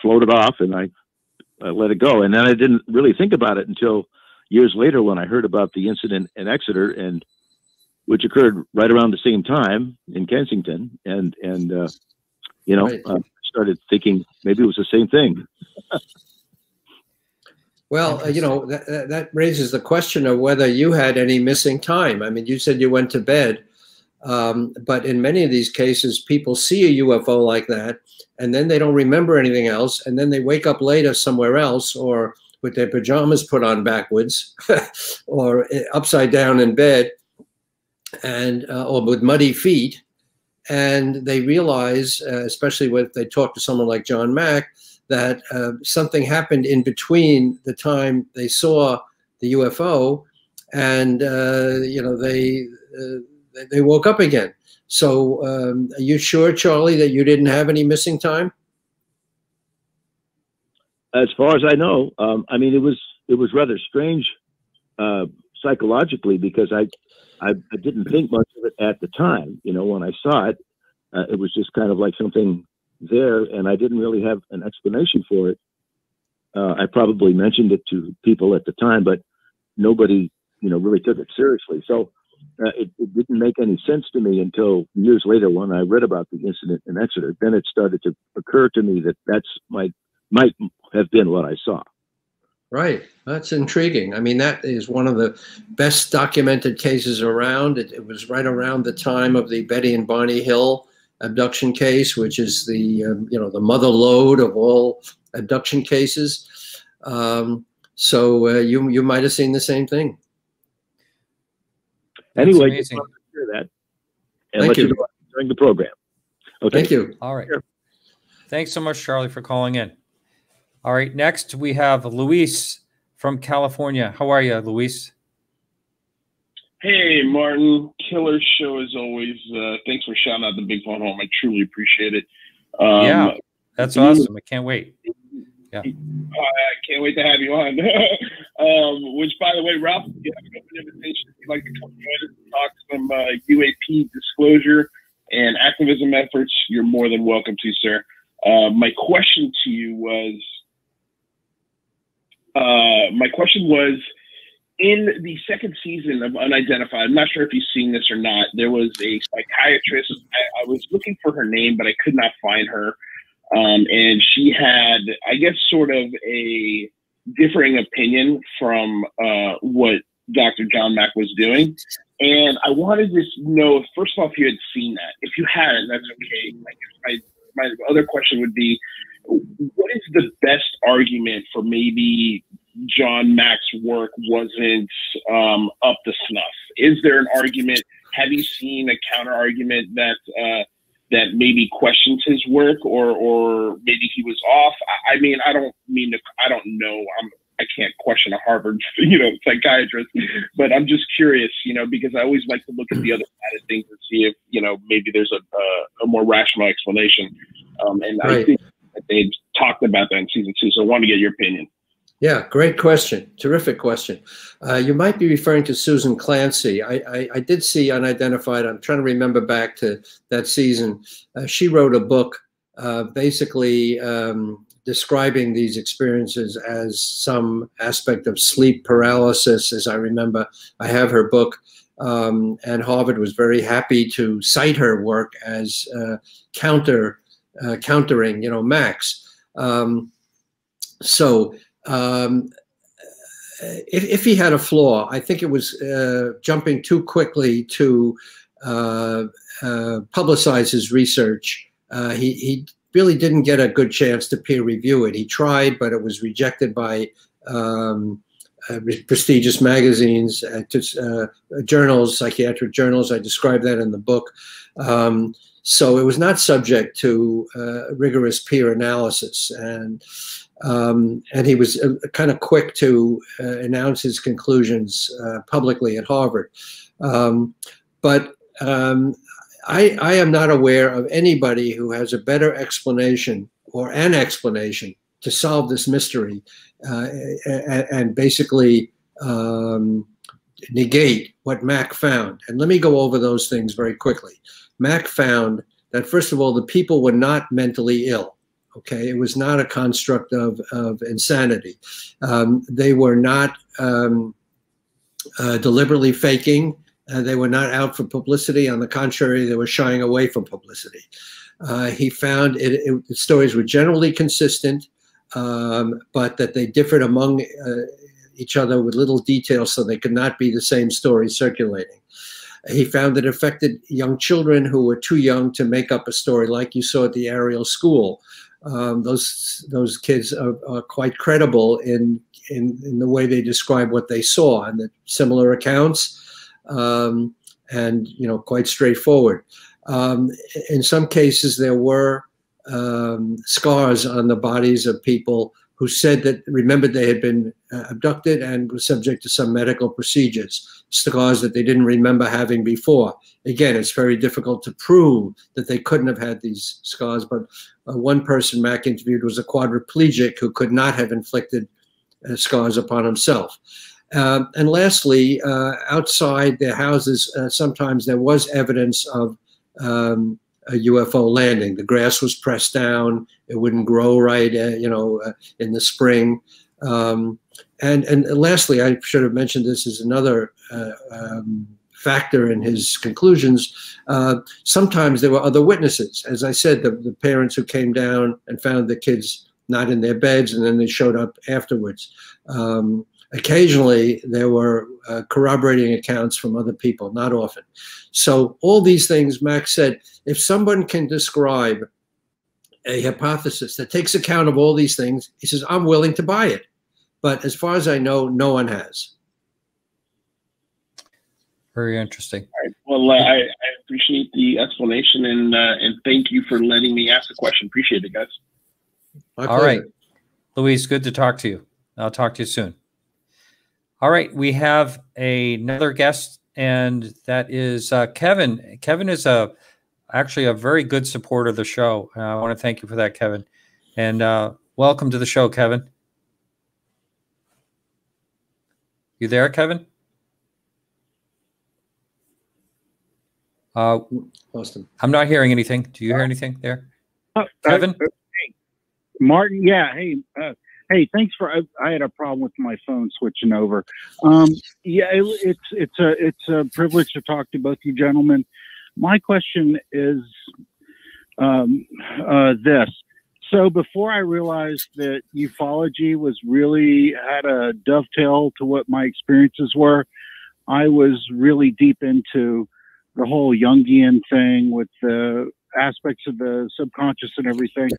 floated off, and I, I let it go. And then I didn't really think about it until years later when I heard about the incident in Exeter, and which occurred right around the same time in Kensington. And and uh, you know, right. uh, started thinking maybe it was the same thing. Well, you know, that, that raises the question of whether you had any missing time. I mean, you said you went to bed, um, but in many of these cases, people see a U F O like that, and then they don't remember anything else, and then they wake up later somewhere else, or with their pajamas put on backwards, or upside down in bed, and uh, or with muddy feet, and they realize, uh, especially when they talk to someone like John Mack, that uh, something happened in between the time they saw the U F O and uh, you know they uh, they woke up again. So um, are you sure, Charlie, that you didn't have any missing time? As far as I know, um, I mean it was it was rather strange uh, psychologically because I, I I didn't think much of it at the time. You know, when I saw it, uh, it was just kind of like something there, and I didn't really have an explanation for it. Uh, I probably mentioned it to people at the time, but nobody, you know, really took it seriously. So uh, it, it didn't make any sense to me until years later when I read about the incident in Exeter. Then it started to occur to me that that's my, might have been what I saw. Right. That's intriguing. I mean, that is one of the best documented cases around. It, it was right around the time of the Betty and Barney Hill abduction case, which is the um, you know the mother lode of all abduction cases. Um, so uh, you you might have seen the same thing. That's anyway, amazing. Just to hear that. And thank let you. you know, during the program. Okay. Thank you. All right. Sure. Thanks so much, Charlie, for calling in. All right. Next, we have Luis from California. How are you, Luis? Hey, Martin. Killer show as always. Uh, thanks for shouting out the Big Phone Home. I truly appreciate it. Um, yeah, that's awesome. I can't wait. Yeah. I can't wait to have you on. um, which, by the way, Ralph, you have an open invitation if you'd like to come join us and talk some uh, U A P disclosure and activism efforts. You're more than welcome to, sir. Uh, my question to you was, uh, my question was, in the second season of Unidentified, I'm not sure if you've seen this or not, there was a psychiatrist. I, I was looking for her name, but I could not find her. Um, and she had, I guess, sort of a differing opinion from uh, what Doctor John Mack was doing. And I wanted to know, if, first of all, if you had seen that. If you hadn't, that's okay. Like, I, my other question would be, what is the best argument for maybe John Mack's work wasn't um, up to snuff? Is there an argument? Have you seen a counter argument that uh, that maybe questions his work, or or maybe he was off? I, I mean, I don't mean to. I don't know. I'm. I can't question a Harvard, you know, psychiatrist, but I'm just curious, you know, because I always like to look at the other side of things and see if, you know, maybe there's a a, a more rational explanation. Um, and right. I think that they talked about that in season two, so I want to get your opinion. Yeah, great question. Terrific question. Uh, you might be referring to Susan Clancy. I, I, I did see Unidentified. I'm trying to remember back to that season. Uh, she wrote a book uh, basically um, describing these experiences as some aspect of sleep paralysis, as I remember. I have her book. Um, and Harvard was very happy to cite her work as uh, counter uh, countering, you know, Max. Um, so... Um, if, if he had a flaw, I think it was uh, jumping too quickly to uh, uh, publicize his research. Uh, he, he really didn't get a good chance to peer review it. He tried, but it was rejected by um, uh, prestigious magazines, uh, to, uh, journals, psychiatric journals. I describe that in the book. Um, so it was not subject to uh, rigorous peer analysis. And Um, and he was uh, kind of quick to uh, announce his conclusions uh, publicly at Harvard. Um, but um, I, I am not aware of anybody who has a better explanation or an explanation to solve this mystery uh, and, and basically um, negate what Mack found. And let me go over those things very quickly. Mack found that, first of all, the people were not mentally ill. Okay, it was not a construct of, of insanity. Um, they were not um, uh, deliberately faking. Uh, they were not out for publicity. On the contrary, they were shying away from publicity. Uh, he found it, it, the stories were generally consistent, um, but that they differed among uh, each other with little detail, so they could not be the same story circulating. He found that it affected young children who were too young to make up a story, like you saw at the Ariel School. Um, those those kids are, are quite credible in, in in the way they describe what they saw and the similar accounts, um, and you know, quite straightforward. Um, in some cases, there were um, scars on the bodies of people who said that, remembered they had been uh, abducted and were subject to some medical procedures, scars that they didn't remember having before. Again, it's very difficult to prove that they couldn't have had these scars, but uh, one person Mack interviewed was a quadriplegic who could not have inflicted uh, scars upon himself. Uh, and lastly, uh, outside their houses, uh, sometimes there was evidence of um, a U F O landing. The grass was pressed down; it wouldn't grow right, uh, you know, uh, in the spring. Um, and and lastly, I should have mentioned this as another uh, um, factor in his conclusions. Uh, sometimes there were other witnesses. As I said, the, the parents who came down and found the kids not in their beds, and then they showed up afterwards. Um, Occasionally, there were uh, corroborating accounts from other people, not often. So all these things, Mack said, if someone can describe a hypothesis that takes account of all these things, he says, I'm willing to buy it. But as far as I know, no one has. Very interesting. All right. Well, uh, I, I appreciate the explanation, and, uh, and thank you for letting me ask the question. Appreciate it, guys. My all pleasure. Right. Luis, good to talk to you. I'll talk to you soon. All right, we have a, another guest and that is uh, Kevin. Kevin is a actually a very good supporter of the show. Uh, I want to thank you for that, Kevin, and uh, welcome to the show, Kevin. You there, Kevin? Uh, Austin. I'm not hearing anything. Do you hear anything there, oh, Kevin? Uh, hey, Martin, yeah. Hey, uh, hey. Thanks for. I, I had a problem with my phone switching over. Um, yeah, it, it's it's a it's a privilege to talk to both you gentlemen. My question is um, uh, this. So before I realized that ufology was really had a dovetail to what my experiences were, I was really deep into the whole Jungian thing with the aspects of the subconscious and everything.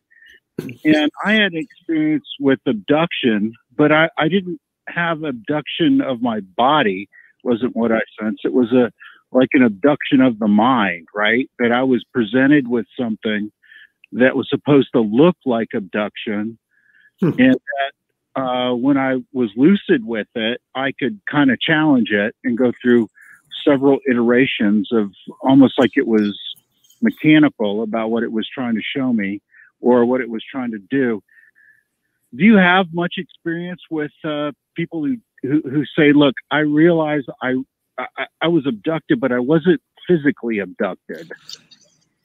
And I had experience with abduction, but I, I didn't have abduction of my body. Wasn't what I sensed. It was a, like an abduction of the mind, right? That I was presented with something that was supposed to look like abduction. Hmm. And that, uh, when I was lucid with it, I could kind of challenge it and go through several iterations of almost like it was mechanical about what it was trying to show me or what it was trying to do. Do you have much experience with uh, people who, who, who say, look, I realize I, I, I was abducted, but I wasn't physically abducted?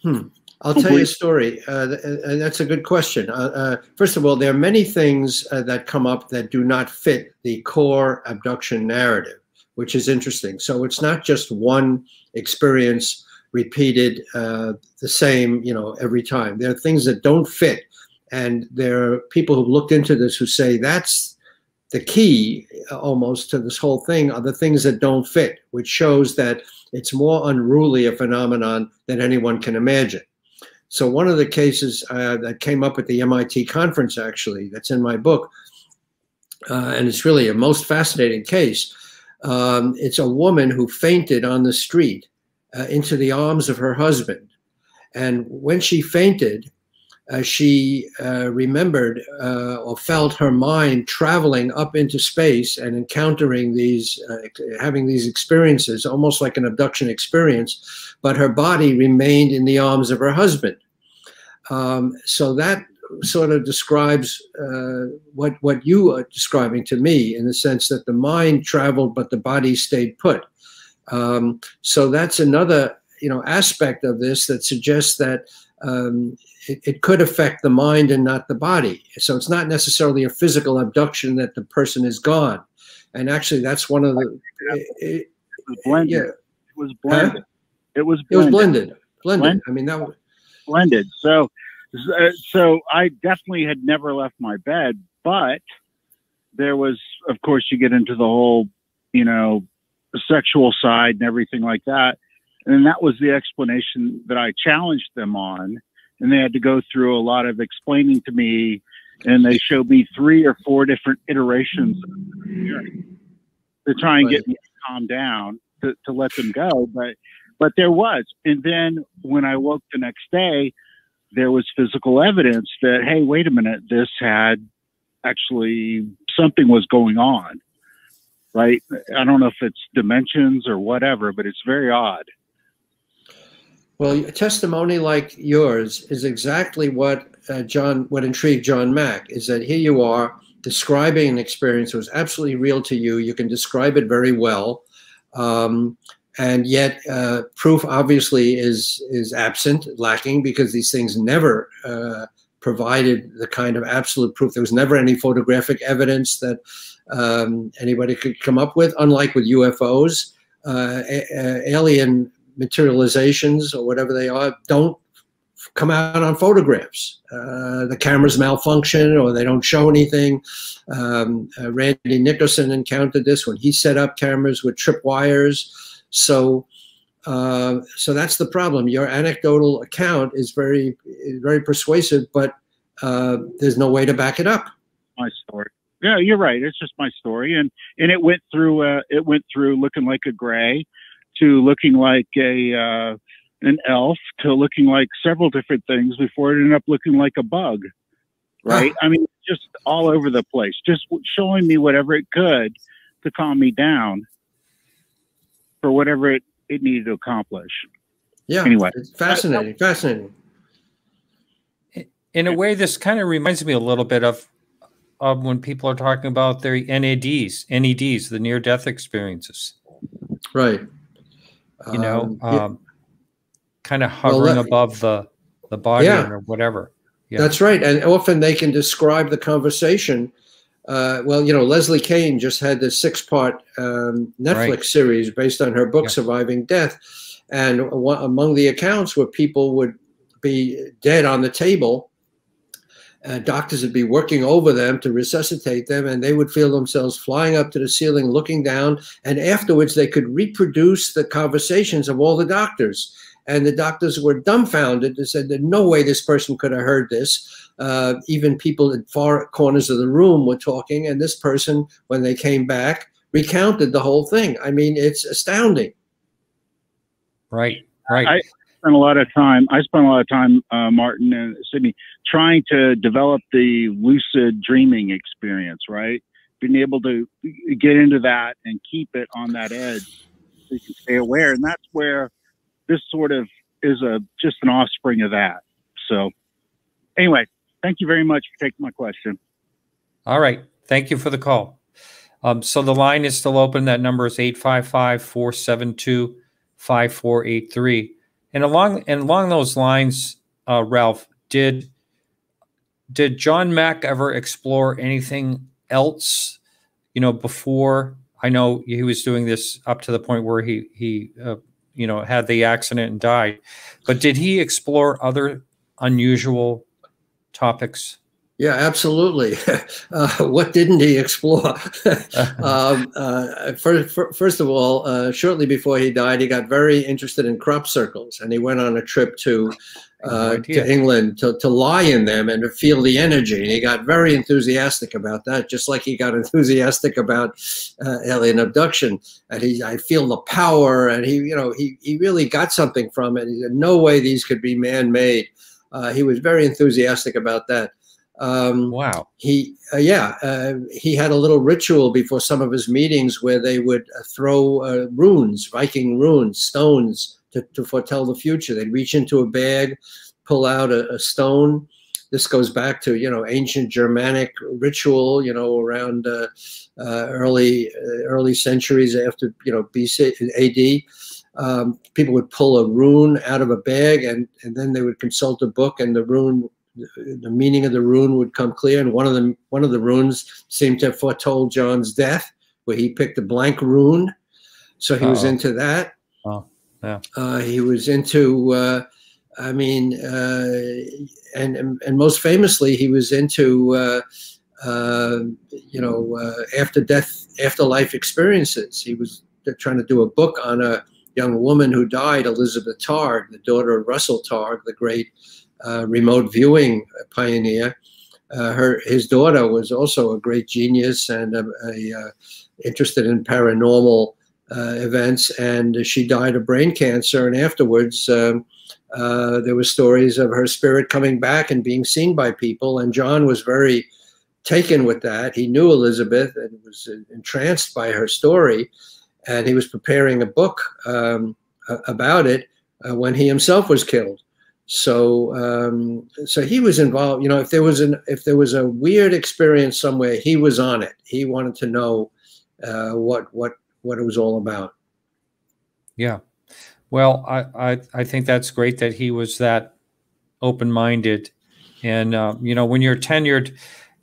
Hmm. I'll tell you a story. Uh, and that's a good question. Uh, uh, first of all, there are many things uh, that come up that do not fit the core abduction narrative, which is interesting. So it's not just one experience repeated uh, the same, you know, every time. There are things that don't fit. And there are people who've looked into this who say that's the key almost to this whole thing, are the things that don't fit, which shows that it's more unruly a phenomenon than anyone can imagine. So one of the cases uh, that came up at the M I T conference, actually, that's in my book, uh, and it's really a most fascinating case. Um, it's a woman who fainted on the street uh, into the arms of her husband. And when she fainted, uh, she uh, remembered uh, or felt her mind traveling up into space and encountering these, uh, having these experiences, almost like an abduction experience, but her body remained in the arms of her husband. Um, so that sort of describes uh, what, what you are describing to me, in the sense that the mind traveled, but the body stayed put. Um, so that's another, you know, aspect of this that suggests that um, it, it could affect the mind and not the body. So it's not necessarily a physical abduction that the person is gone. And actually, that's one of the... It, it, it was yeah. It was blended. Huh? It was blended. It was blended. Blended. blended. I mean, that was... Blended. So... So I definitely had never left my bed, but there was, of course, you get into the whole, you know, sexual side and everything like that. And that was the explanation that I challenged them on. And they had to go through a lot of explaining to me. And they showed me three or four different iterations to try and get me to calm down, to, to let them go. But, but there was. And then when I woke the next day, there was physical evidence that, hey, wait a minute, this had actually something was going on, right? I don't know if it's dimensions or whatever, but it's very odd. Well, a testimony like yours is exactly what uh, John, what intrigued John Mack, is that here you are describing an experience that was absolutely real to you. You can describe it very well. Um, And yet uh, proof obviously is, is absent, lacking, because these things never uh, provided the kind of absolute proof. There was never any photographic evidence that um, anybody could come up with, unlike with U F Os. Uh, alien materializations, or whatever they are, don't come out on photographs. Uh, the cameras malfunction, or they don't show anything. Um, uh, Randy Nickerson encountered this when he set up cameras with trip wires. So, uh, so that's the problem. Your anecdotal account is very, very persuasive, but uh, there's no way to back it up. My story. Yeah, you're right. It's just my story, and and it went through. Uh, it went through looking like a gray, to looking like a uh, an elf, to looking like several different things before it ended up looking like a bug. Right? I mean, just all over the place, just showing me whatever it could to calm me down. for whatever it, it needed to accomplish. Yeah. Anyway, it's fascinating, fascinating. In a way, this kind of reminds me a little bit of, of when people are talking about their N A Ds, N E Ds, the near-death experiences. Right. You know, um, yeah. um, kind of hovering well, that, above the, the body yeah. or whatever. Yeah. That's right. And often they can describe the conversation. Uh, well, you know, Leslie Kane just had this six-part um, Netflix right. series based on her book, yeah. Surviving Death. And among the accounts where people would be dead on the table, uh, doctors would be working over them to resuscitate them, and they would feel themselves flying up to the ceiling, looking down, and afterwards they could reproduce the conversations of all the doctors. And the doctors were dumbfounded. They said that no way this person could have heard this. Uh, even people in far corners of the room were talking, and this person, when they came back, recounted the whole thing. I mean, it's astounding. Right, right. I spent a lot of time, I spent a lot of time, uh, Martin and Sydney, trying to develop the lucid dreaming experience, right? Being able to get into that and keep it on that edge so you can stay aware. And that's where this sort of is a just an offspring of that. So anyway, thank you very much for taking my question. All right. Thank you for the call. Um, so the line is still open. That number is eight five five, four seven two, five four eight three. And along and along those lines, uh, Ralph, did did John Mack ever explore anything else? You know, before, I know he was doing this up to the point where he he uh, you know, had the accident and died, but did he explore other unusual topics? Yeah, absolutely. Uh, what didn't he explore? um, uh, first, first of all, uh, shortly before he died, he got very interested in crop circles, and he went on a trip to uh, to England to, to lie in them and to feel the energy. And he got very enthusiastic about that, just like he got enthusiastic about uh, alien abduction. And he, I feel the power, and he, you know, he he really got something from it. He said, "No way these could be man-made." Uh, he was very enthusiastic about that. Um, wow. He, uh, yeah, uh, he had a little ritual before some of his meetings where they would uh, throw uh, runes, Viking runes, stones to, to foretell the future. They'd reach into a bag, pull out a, a stone. This goes back to, you know, ancient Germanic ritual, you know, around uh, uh, early, uh, early centuries after, you know, B C, A D. Um, people would pull a rune out of a bag, and, and then they would consult a book, and the rune, the meaning of the rune would come clear. And one of the one of the runes seemed to have foretold John's death, where he picked a blank rune. So he uh-oh. was into that. Oh, yeah. Uh, he was into, uh, I mean, uh, and, and and most famously, he was into, uh, uh, you know, uh, after death, afterlife experiences. He was trying to do a book on a young woman who died, Elizabeth Targ, the daughter of Russell Targ, the great Uh, remote viewing pioneer. Uh, her, his daughter was also a great genius and a, a, uh, interested in paranormal uh, events, and she died of brain cancer. And afterwards, um, uh, there were stories of her spirit coming back and being seen by people. And John was very taken with that. He knew Elizabeth and was entranced by her story. And he was preparing a book um, about it uh, when he himself was killed. So, um, so he was involved. You know, if there was an if there was a weird experience somewhere, he was on it. He wanted to know uh, what what what it was all about. Yeah, well, I I, I think that's great that he was that open minded, and uh, you know, when you're tenured,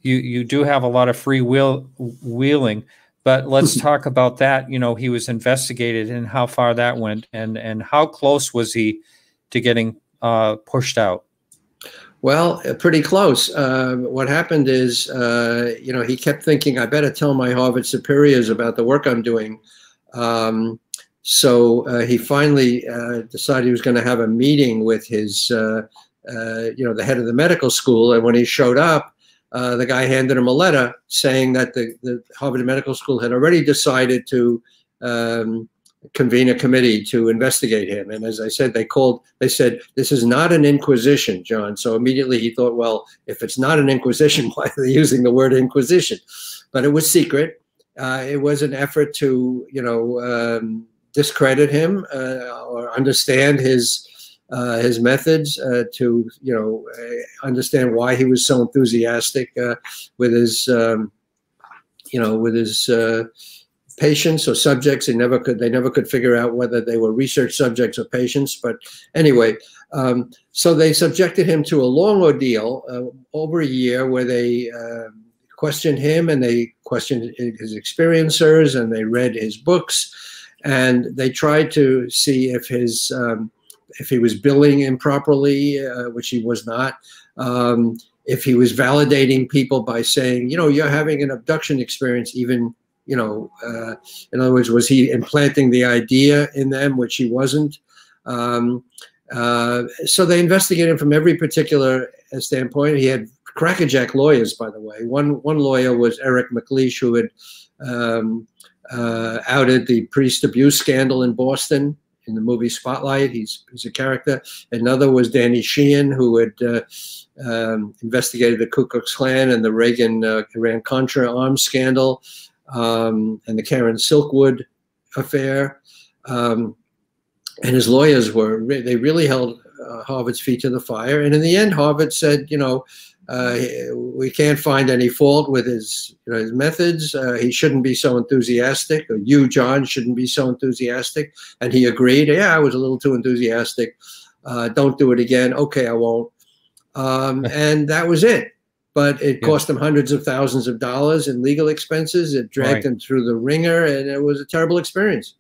you you do have a lot of free will wheeling. But let's talk about that. You know, he was investigated, and how far that went, and and how close was he to getting Uh, pushed out? Well, pretty close. Uh, what happened is, uh, you know, he kept thinking, I better tell my Harvard superiors about the work I'm doing. Um, so uh, he finally uh, decided he was going to have a meeting with his, uh, uh, you know, the head of the medical school. And when he showed up, uh, the guy handed him a letter saying that the, the Harvard Medical School had already decided to um, convene a committee to investigate him. And as I said, they called, they said, this is not an inquisition, John. So immediately he thought, well, if it's not an inquisition, why are they using the word inquisition? But it was secret. Uh, it was an effort to, you know, um, discredit him uh, or understand his uh, his methods uh, to, you know, uh, understand why he was so enthusiastic uh, with his, um, you know, with his uh, patients or subjects. They never could they never could figure out whether they were research subjects or patients. But anyway, um, so they subjected him to a long ordeal uh, over a year where they uh, questioned him and they questioned his experiencers and they read his books and they tried to see if his um, if he was billing improperly, uh, which he was not. Um, if he was validating people by saying, you know, you're having an abduction experience, even, you know, uh, in other words, was he implanting the idea in them, which he wasn't? Um, uh, so they investigated him from every particular standpoint. He had crackerjack lawyers, by the way. One one lawyer was Eric McLeish, who had um, uh, outed the priest abuse scandal in Boston in the movie Spotlight. He's, he's a character. Another was Danny Sheehan, who had uh, um, investigated the Ku Klux Klan and the Reagan uh, Iran-Contra arms scandal. Um, and the Karen Silkwood affair, um, and his lawyers were, re they really held uh, Harvard's feet to the fire. And in the end, Harvard said, you know, uh, we can't find any fault with his, you know, his methods. Uh, he shouldn't be so enthusiastic, or you, John, shouldn't be so enthusiastic. And he agreed, yeah, I was a little too enthusiastic. Uh, don't do it again. Okay, I won't. Um, and that was it. But it cost them hundreds of thousands of dollars in legal expenses. It dragged them through the ringer, and it was a terrible experience.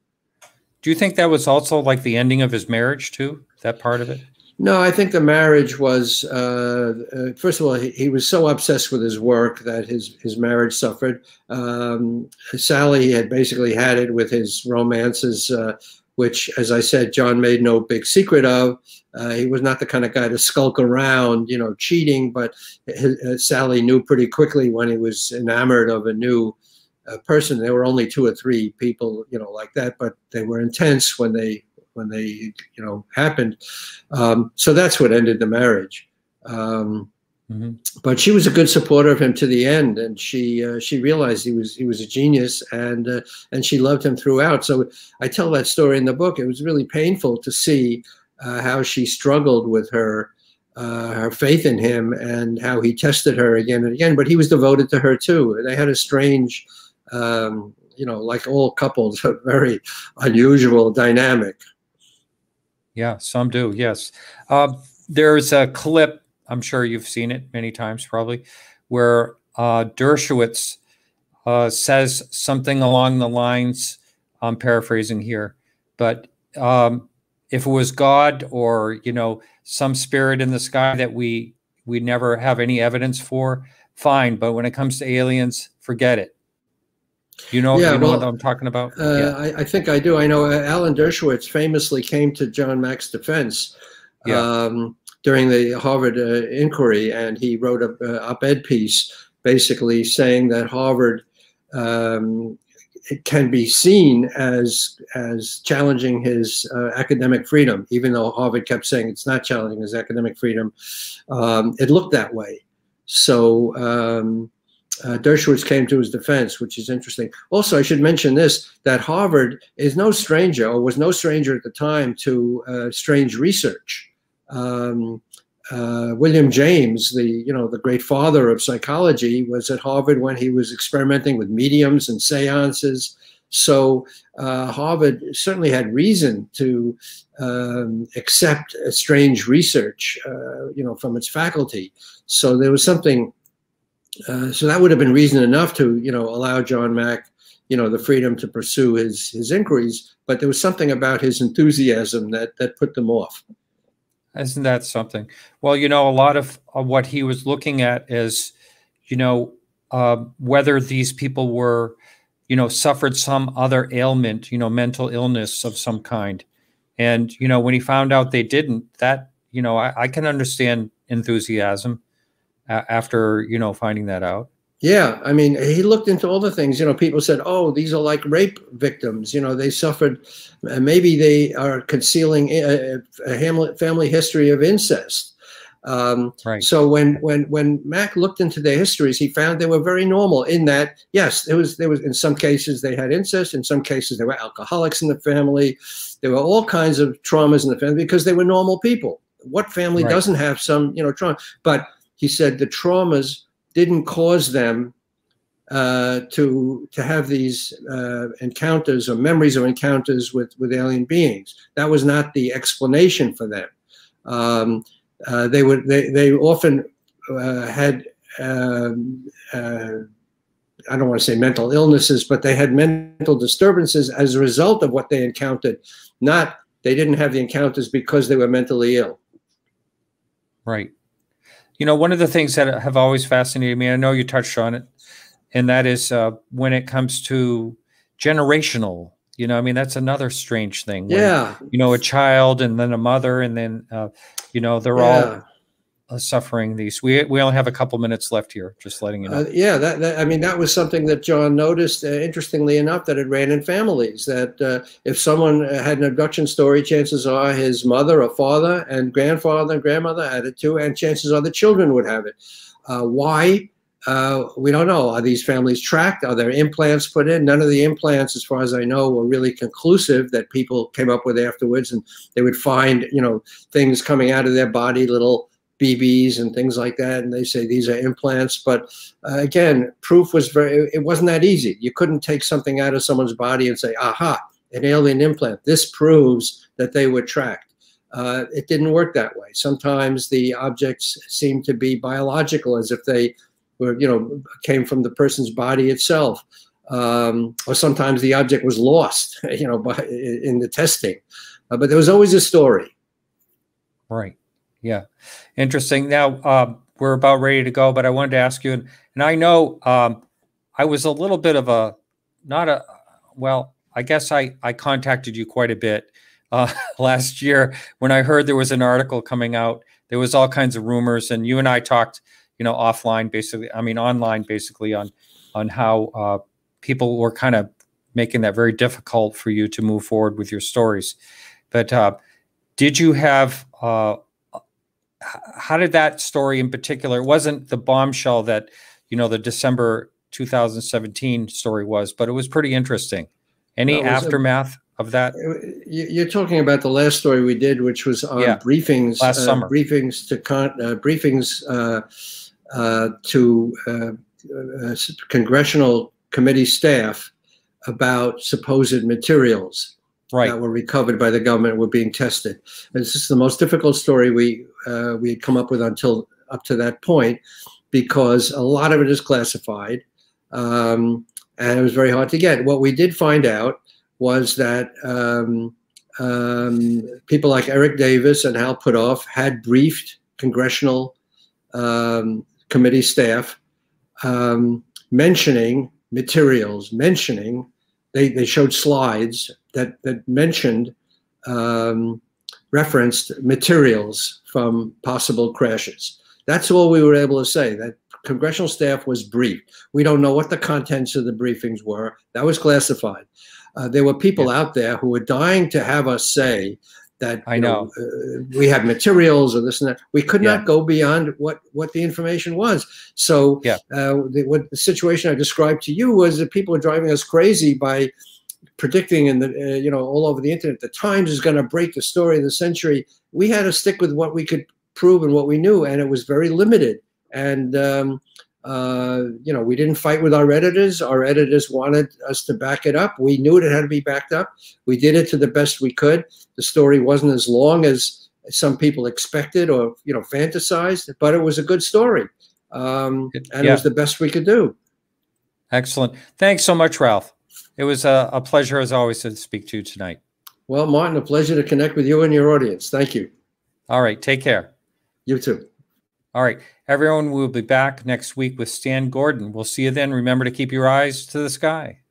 Do you think that was also like the ending of his marriage, too, that part of it? No, I think the marriage was, uh, uh, first of all, he, he was so obsessed with his work that his, his marriage suffered. Um, Sally had basically had it with his romances, uh, which, as I said, John made no big secret of. Uh, he was not the kind of guy to skulk around, you know, cheating, but his, uh, Sally knew pretty quickly when he was enamored of a new uh, person. There were only two or three people, you know, like that, but they were intense when they, when they, you know, happened. Um, so that's what ended the marriage. Um, mm-hmm. But she was a good supporter of him to the end, and she uh, she realized he was he was a genius, and uh, and she loved him throughout. So I tell that story in the book. It was really painful to see uh, how she struggled with her uh, her faith in him, and how he tested her again and again. But he was devoted to her too. They had a strange, um, you know, like all couples, a very unusual dynamic. Yeah, some do. Yes, uh, there's a clip. I'm sure you've seen it many times probably, where uh, Dershowitz uh, says something along the lines, I'm paraphrasing here, but um, if it was God or, you know, some spirit in the sky that we, we never have any evidence for, fine. But when it comes to aliens, forget it. You know, yeah, you know well, what I'm talking about? Uh, yeah. I, I think I do. I know uh, Alan Dershowitz famously came to John Mack's defense. Yeah. Um, during the Harvard uh, inquiry, and he wrote an uh, op-ed piece basically saying that Harvard um, it can be seen as, as challenging his uh, academic freedom, even though Harvard kept saying it's not challenging his academic freedom. Um, it looked that way. So um, uh, Dershowitz came to his defense, which is interesting. Also, I should mention this, that Harvard is no stranger, or was no stranger at the time, to uh, strange research. Um, uh, William James, the, you know, the great father of psychology, was at Harvard when he was experimenting with mediums and seances. So uh, Harvard certainly had reason to um, accept a strange research, uh, you know, from its faculty. So there was something, uh, so that would have been reason enough to, you know, allow John Mack, you know, the freedom to pursue his, his inquiries. But there was something about his enthusiasm that, that put them off. Isn't that something? Well, you know, a lot of uh, what he was looking at is, you know, uh, whether these people were, you know, suffered some other ailment, you know, mental illness of some kind. And, you know, when he found out they didn't, that, you know, I, I can understand enthusiasm uh, after, you know, finding that out. Yeah, I mean, he looked into all the things, you know, people said, oh, these are like rape victims, you know, they suffered, uh, maybe they are concealing a, a family history of incest. Um, right. So when when when Mack looked into their histories, he found they were very normal in that, yes, there was there was in some cases they had incest, in some cases there were alcoholics in the family, there were all kinds of traumas in the family because they were normal people. What family right. doesn't have some you know trauma? But he said the traumas didn't cause them uh, to to have these uh, encounters or memories of encounters with with alien beings. That was not the explanation for them. Um, Uh, they would. They they often uh, had. Um, uh, I don't want to say mental illnesses, but they had mental disturbances as a result of what they encountered. Not they didn't have the encounters because they were mentally ill. Right. You know, one of the things that have always fascinated me, I know you touched on it, and that is uh, when it comes to generational. You know, I mean, that's another strange thing. Yeah. When, you know, a child and then a mother and then, uh, you know, they're yeah. all uh, suffering these. We, we only have a couple minutes left here, just letting you know. Uh, yeah. That, that, I mean, that was something that John noticed, uh, interestingly enough, that it ran in families, that uh, if someone had an abduction story, chances are his mother or father and grandfather and grandmother had it too, and chances are the children would have it. Uh, why? Uh, we don't know. Are these families tracked? Are there implants put in? None of the implants, as far as I know, were really conclusive that people came up with afterwards, and they would find, you know, things coming out of their body, little B Bs and things like that, and they say these are implants. But uh, again, proof was very, it wasn't that easy. You couldn't take something out of someone's body and say, aha, an alien implant. This proves that they were tracked. Uh, it didn't work that way. Sometimes the objects seemed to be biological, as if they were, you know, came from the person's body itself, um, or sometimes the object was lost, you know, by, in the testing. Uh, but there was always a story. Right. Yeah. Interesting. Now uh, we're about ready to go, but I wanted to ask you, and, and I know um, I was a little bit of a, not a, well, I guess I, I contacted you quite a bit uh, last year when I heard there was an article coming out. There was all kinds of rumors, and you and I talked, you know, offline, basically, I mean, online, basically, on on how uh, people were kind of making that very difficult for you to move forward with your stories. But uh, did you have, uh, how did that story in particular, it wasn't the bombshell that, you know, the December two thousand seventeen story was, but it was pretty interesting. Any aftermath of that? You're talking about the last story we did, which was on yeah, briefings, last uh, summer. briefings to con uh, briefings, uh, Uh, to uh, uh, congressional committee staff about supposed materials right. that were recovered by the government were being tested. And this is the most difficult story we uh, we had come up with until up to that point, because a lot of it is classified, um, and it was very hard to get. What we did find out was that um, um, people like Eric Davis and Hal Putoff had briefed congressional um, committee staff, um, mentioning materials, mentioning, they, they showed slides that, that mentioned, um, referenced materials from possible crashes. That's all we were able to say, that congressional staff was briefed. We don't know what the contents of the briefings were. That was classified. Uh, there were people yeah. out there who were dying to have us say that I know, know uh, we have materials or this and that. We could yeah. not go beyond what what the information was. So yeah. uh, the, what the situation I described to you was that people are driving us crazy by predicting in the uh, you know, all over the internet, the Times is going to break the story of the century. We had to stick with what we could prove and what we knew, and it was very limited. And um, uh, you know, we didn't fight with our editors. Our editors wanted us to back it up. We knew it had to be backed up. We did it to the best we could. The story wasn't as long as some people expected or, you know, fantasized, but it was a good story. Um, and yeah. it was the best we could do. Excellent. Thanks so much, Ralph. It was a, a pleasure, as always, to speak to you tonight. Well, Martin, a pleasure to connect with you and your audience. Thank you. All right. Take care. You too. All right. Everyone, we'll be back next week with Stan Gordon. We'll see you then. Remember to keep your eyes to the sky.